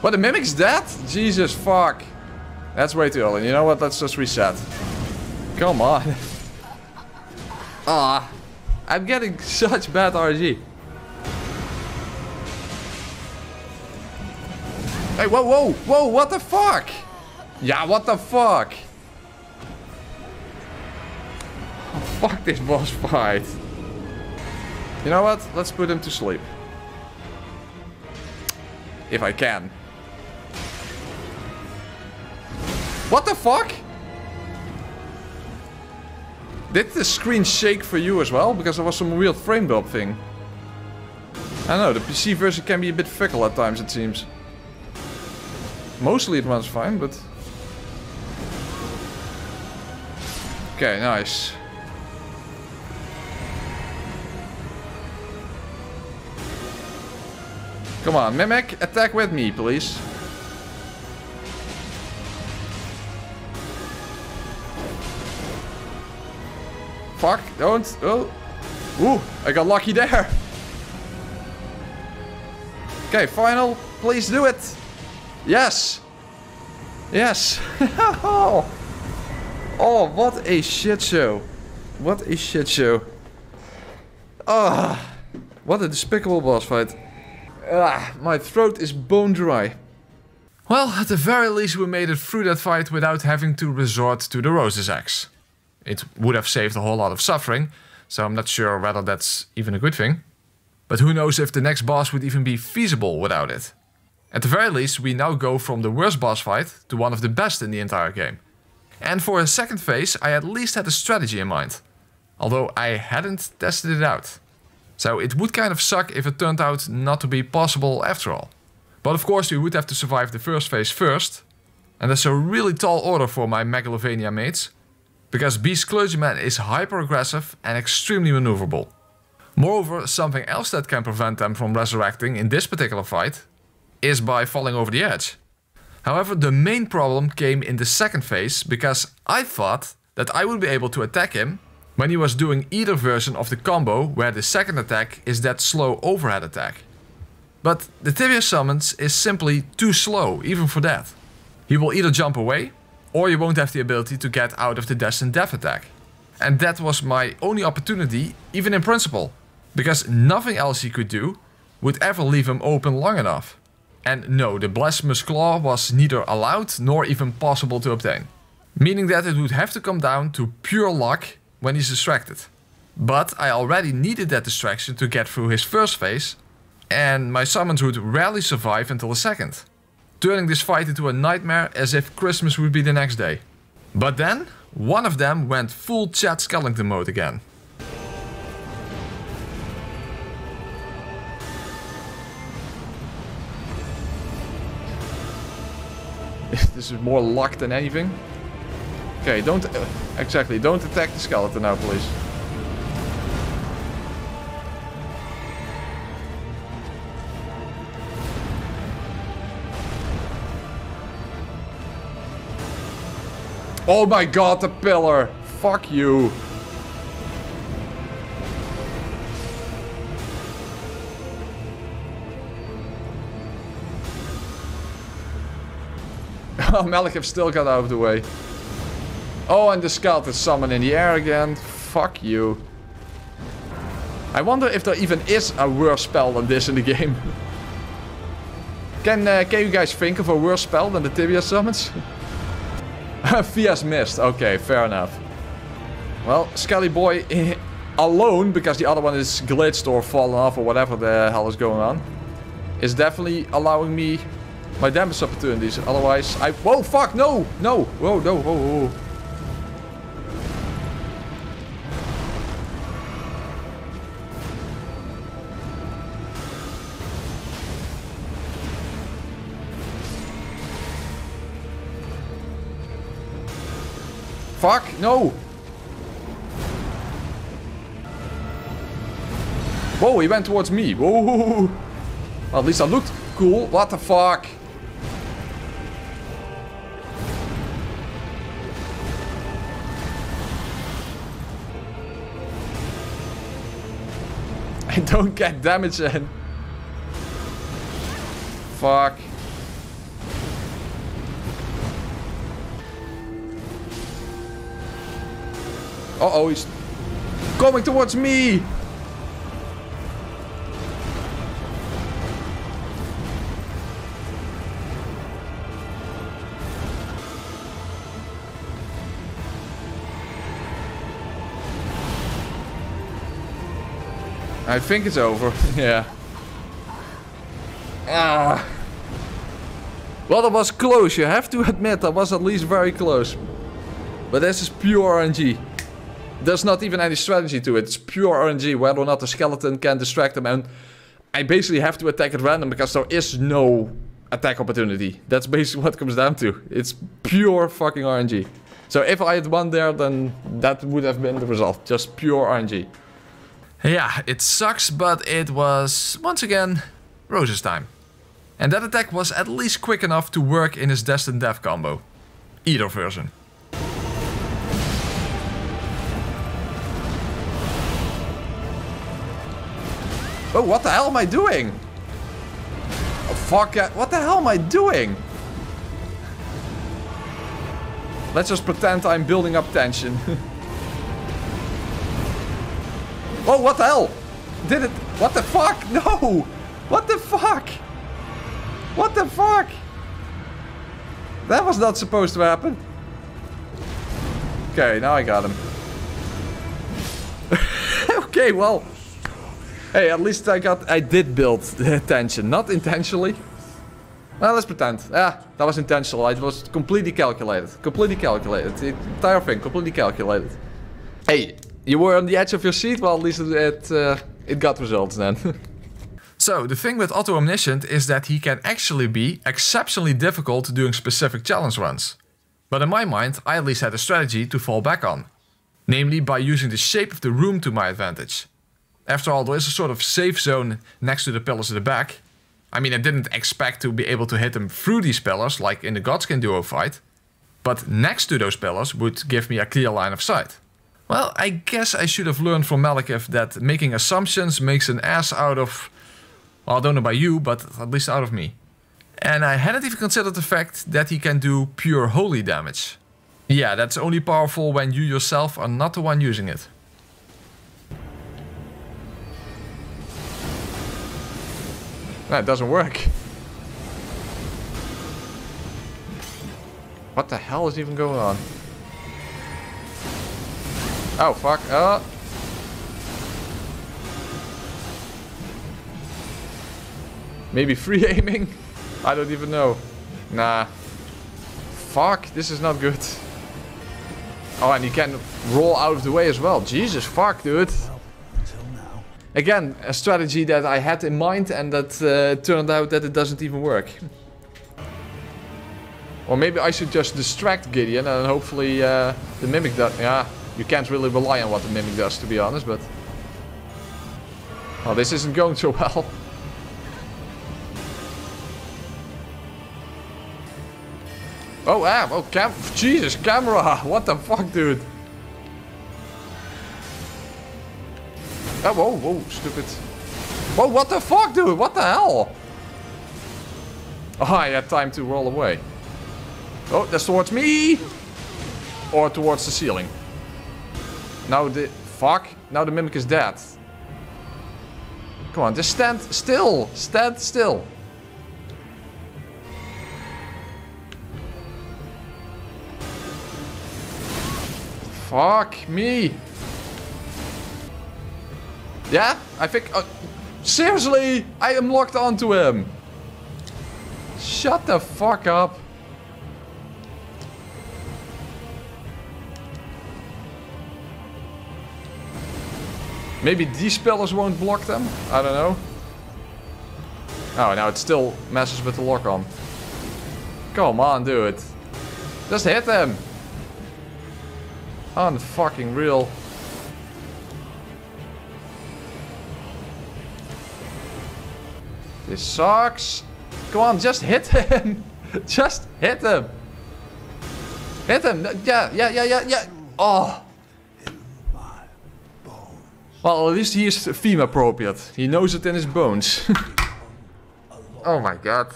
What, the mimic's dead? Jesus fuck. That's way too early. You know what? Let's just reset. Come on. Ah. I'm getting such bad RNG. Hey, whoa, whoa, whoa, what the fuck? Yeah, what the fuck? Oh, fuck this boss fight. You know what? Let's put him to sleep. If I can. What the fuck? Did the screen shake for you as well? Because there was some weird frame bump thing. I don't know, the PC version can be a bit fickle at times, it seems. Mostly it runs fine, but... Okay, nice. Come on, Mimic, attack with me, please. Fuck, don't. Oh. Ooh, I got lucky there. Okay, final. Please do it. Yes. Yes. Oh, what a shit show. What a shit show. Ah, oh, what a despicable boss fight. Ah, my throat is bone dry. Well, at the very least we made it through that fight without having to resort to the Rosus axe. It would have saved a whole lot of suffering, so I'm not sure whether that's even a good thing. But who knows if the next boss would even be feasible without it. At the very least, we now go from the worst boss fight to one of the best in the entire game. And for a second phase, I at least had a strategy in mind. Although I hadn't tested it out. So it would kind of suck if it turned out not to be possible after all. But of course we would have to survive the first phase first. And that's a really tall order for my Megalovania mates. Because Beast Clergyman is hyper-aggressive and extremely maneuverable. Moreover, something else that can prevent them from resurrecting in this particular fight is by falling over the edge. However, the main problem came in the second phase because I thought that I would be able to attack him when he was doing either version of the combo where the second attack is that slow overhead attack. But the Tibia Summons is simply too slow, even for that. He will either jump away, or you won't have the ability to get out of the Destined Death attack. And that was my only opportunity, even in principle, because nothing else he could do would ever leave him open long enough. And no, the Blasphemous Claw was neither allowed nor even possible to obtain, meaning that it would have to come down to pure luck when he's distracted. But I already needed that distraction to get through his first phase, and my summons would rarely survive until the second. Turning this fight into a nightmare as if Christmas would be the next day. But then, one of them went full Chad Skellington mode again. This is more luck than anything. Okay, don't... exactly, don't attack the skeleton now, please. Oh my god, the pillar! Fuck you! Oh, Maliketh still got out of the way. Oh, and the skeleton summon in the air again. Fuck you. I wonder if there even is a worse spell than this in the game. Can you guys think of a worse spell than the Tibia Summons? Fia's missed. Okay, fair enough. Well, Skelly Boy alone, because the other one is glitched or fallen off or whatever the hell is going on, is definitely allowing me my damage opportunities. Otherwise, I... Whoa, fuck, no! No! Whoa, no, whoa, fuck, no! Whoa, he went towards me. Whoa. Well, at least I looked cool. What the fuck? I don't get damage in. Fuck. Uh-oh, he's coming towards me! I think it's over. Yeah. Ah. Well, that was close. You have to admit that was at least very close. But this is pure RNG. There's not even any strategy to it. It's pure RNG whether or not the skeleton can distract them. And I basically have to attack at random because there is no attack opportunity. That's basically what it comes down to. It's pure fucking RNG. So if I had won there, then that would have been the result. Just pure RNG. Yeah, it sucks, but it was, once again, Rosus' time. And that attack was at least quick enough to work in his Destined Death combo. Either version. Oh, what the hell am I doing? Oh, fuck, what the hell am I doing? Let's just pretend I'm building up tension. Oh, what the hell? Did it? What the fuck? No! What the fuck? What the fuck? That was not supposed to happen. Okay, now I got him. Okay, well. Hey, at least I did build the tension. Not intentionally. Well, let's pretend. Ah, that was intentional. It was completely calculated. Completely calculated. The entire thing, completely calculated. Hey. You were on the edge of your seat, well, at least it got results then. So, the thing with Auto Omniscient is that he can actually be exceptionally difficult during specific challenge runs. But in my mind, I at least had a strategy to fall back on. Namely, by using the shape of the room to my advantage. After all, there is a sort of safe zone next to the pillars in the back. I mean, I didn't expect to be able to hit them through these pillars, like in the Godskin duo fight. But next to those pillars would give me a clear line of sight. Well, I guess I should have learned from Maliketh that making assumptions makes an ass out of... Well, I don't know about you, but at least out of me. And I hadn't even considered the fact that he can do pure holy damage. Yeah, that's only powerful when you yourself are not the one using it. That doesn't work. What the hell is even going on? Oh, fuck. Maybe free aiming? I don't even know. Nah. Fuck, this is not good. Oh, and you can roll out of the way as well. Jesus, fuck, dude. Well, until now. Again, a strategy that I had in mind and that turned out that it doesn't even work. Or maybe I should just distract Gideon and hopefully the Mimic does. Yeah. You can't really rely on what the Mimic does, to be honest, but... Well, this isn't going so well. Oh, ah! Oh, Jesus, camera! What the fuck, dude? Oh, whoa, whoa, stupid. Whoa, what the fuck, dude? What the hell? Oh, I had time to roll away. Oh, that's towards me! Or towards the ceiling. Now the... Fuck. Now the Mimic is dead. Come on, just stand still. Stand still. Fuck me. Yeah, I think... seriously? I am locked onto him. Shut the fuck up. Maybe these pillars won't block them? I don't know. Oh, now it still messes with the lock-on. Come on, dude. Just hit them! Unfucking real. This sucks. Come on, just hit him. Just hit him. Hit him. Yeah. Oh. Well, at least he is theme appropriate. He knows it in his bones. Oh my god.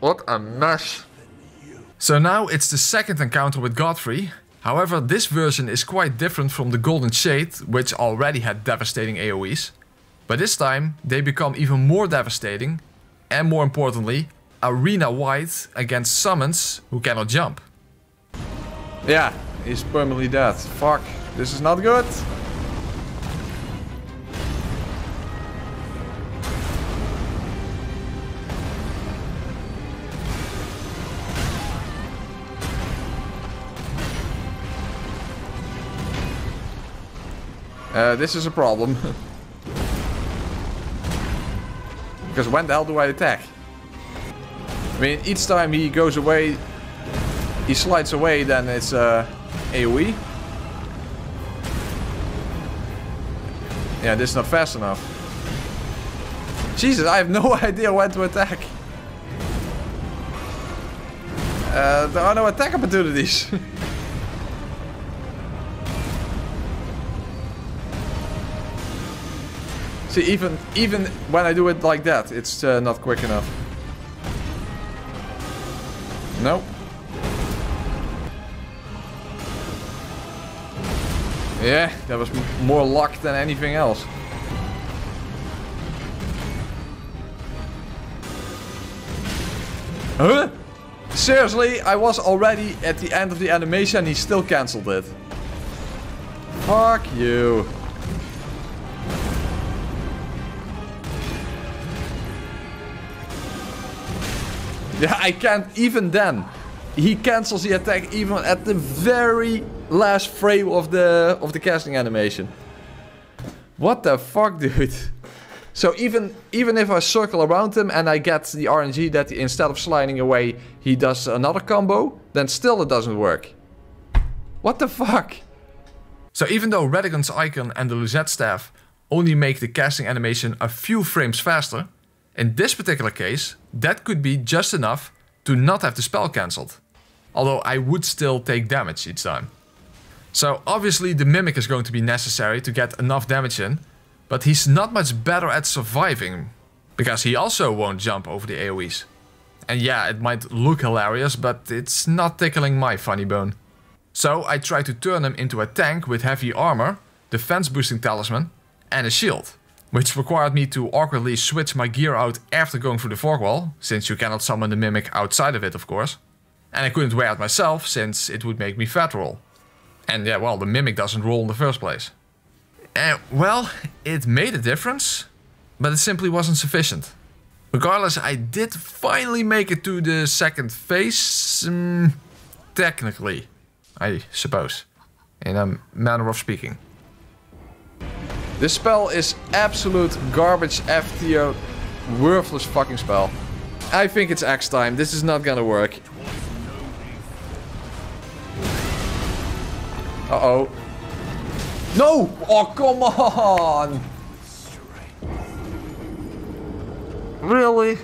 What a mess. So now it's the second encounter with Godfrey. However, this version is quite different from the Golden Shade, which already had devastating AoEs. But this time, they become even more devastating, and more importantly, arena-wide against summons who cannot jump. Yeah, he's permanently dead. Fuck, this is not good. This is a problem. Because when the hell do I attack? I mean, each time he goes away, he slides away, then it's AoE. Yeah, this is not fast enough. Jesus, I have no idea when to attack. There are no attack opportunities. See, even when I do it like that, it's not quick enough. No. Yeah, that was more luck than anything else. Huh? Seriously, I was already at the end of the animation and he still cancelled it. Fuck you. Yeah, I can't even then. He cancels the attack even at the very last frame of the casting animation. What the fuck, dude? So even if I circle around him and I get the RNG that instead of sliding away, he does another combo, then still it doesn't work. What the fuck? So even though Radagon's icon and the Lucette staff only make the casting animation a few frames faster, in this particular case, that could be just enough to not have the spell cancelled. Although I would still take damage each time. So obviously the Mimic is going to be necessary to get enough damage in, but he's not much better at surviving, because he also won't jump over the AoEs. And yeah, it might look hilarious, but it's not tickling my funny bone. So I try to turn him into a tank with heavy armor, defense boosting talisman, and a shield. Which required me to awkwardly switch my gear out after going through the fog wall, since you cannot summon the Mimic outside of it, of course. And I couldn't wear it myself, since it would make me fat roll. And yeah, well, the Mimic doesn't roll in the first place. And well, it made a difference, but it simply wasn't sufficient. Regardless, I did finally make it to the second phase, technically, I suppose, in a manner of speaking. This spell is absolute garbage, F-tier, worthless fucking spell. I think it's X time, this is not gonna work. Uh-oh. No! Oh, come on! Really?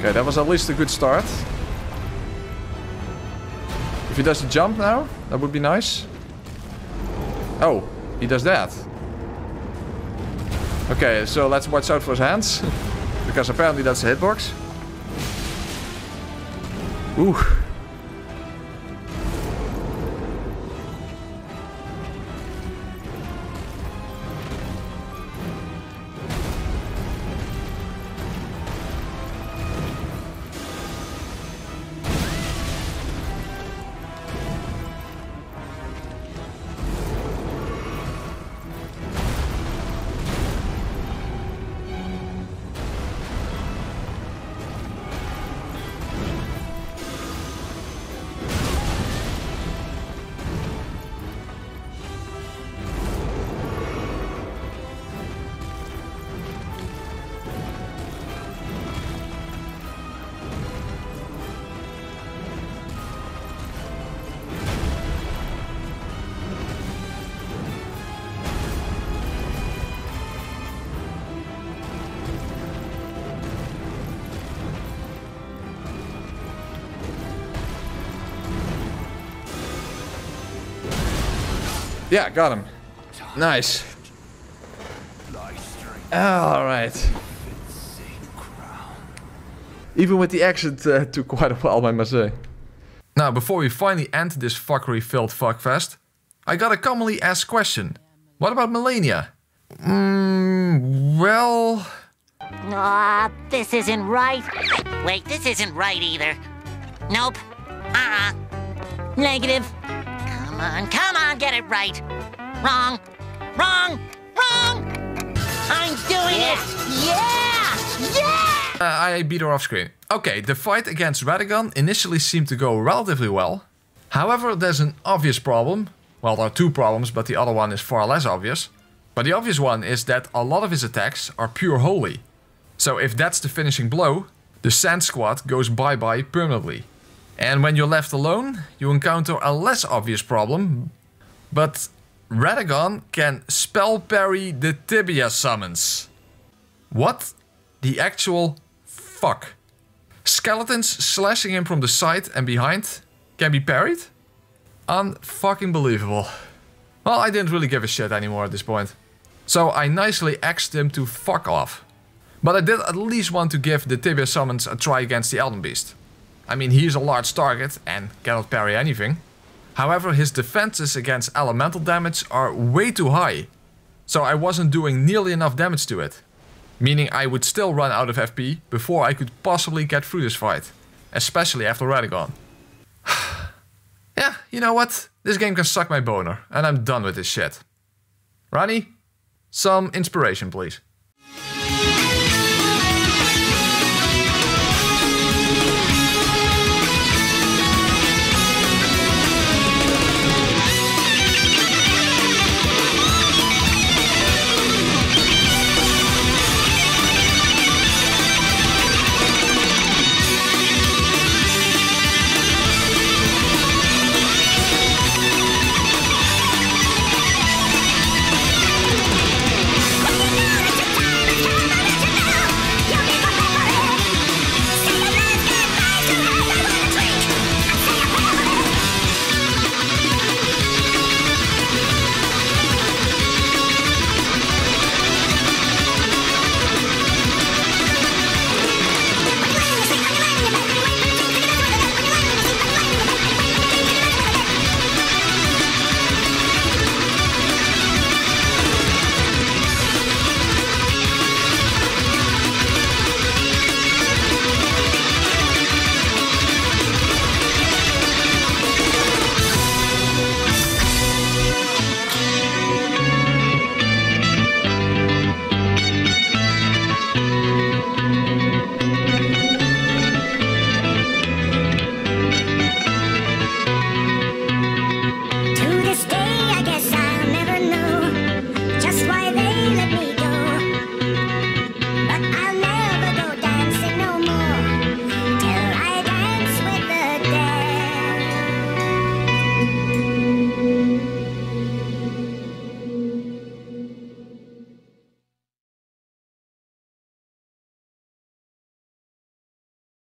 Okay, that was at least a good start. If he does the jump now, that would be nice. Oh, he does that. Okay, so let's watch out for his hands. Because apparently that's a hitbox. Ooh. Yeah, got him. Nice. Alright. Even with the accent, took quite a while, I must say. Now, before we finally end this fuckery-filled fuckfest, I got a commonly asked question. What about Melania? Well... this isn't right. Wait, this isn't right either. Nope. Negative. Come on, get it right. Wrong! I'm doing it! Yeah! I beat her off screen. Okay, the fight against Radagon initially seemed to go relatively well. However, there's an obvious problem. Well, there are two problems, but the other one is far less obvious. But the obvious one is that a lot of his attacks are pure holy. So if that's the finishing blow, the Sand Squad goes bye-bye permanently. And when you're left alone, you encounter a less obvious problem, but Radagon can spell parry the Tibia summons. What the actual fuck? Skeletons slashing him from the side and behind can be parried? Unfucking believable. Well, I didn't really give a shit anymore at this point. So I nicely axed him to fuck off. But I did at least want to give the Tibia summons a try against the Elden Beast. I mean, he is a large target and cannot parry anything. However, his defenses against elemental damage are way too high. So I wasn't doing nearly enough damage to it. Meaning I would still run out of FP before I could possibly get through this fight. Especially after Radagon. Yeah, you know what? This game can suck my boner, and I'm done with this shit. Ronnie, some inspiration please.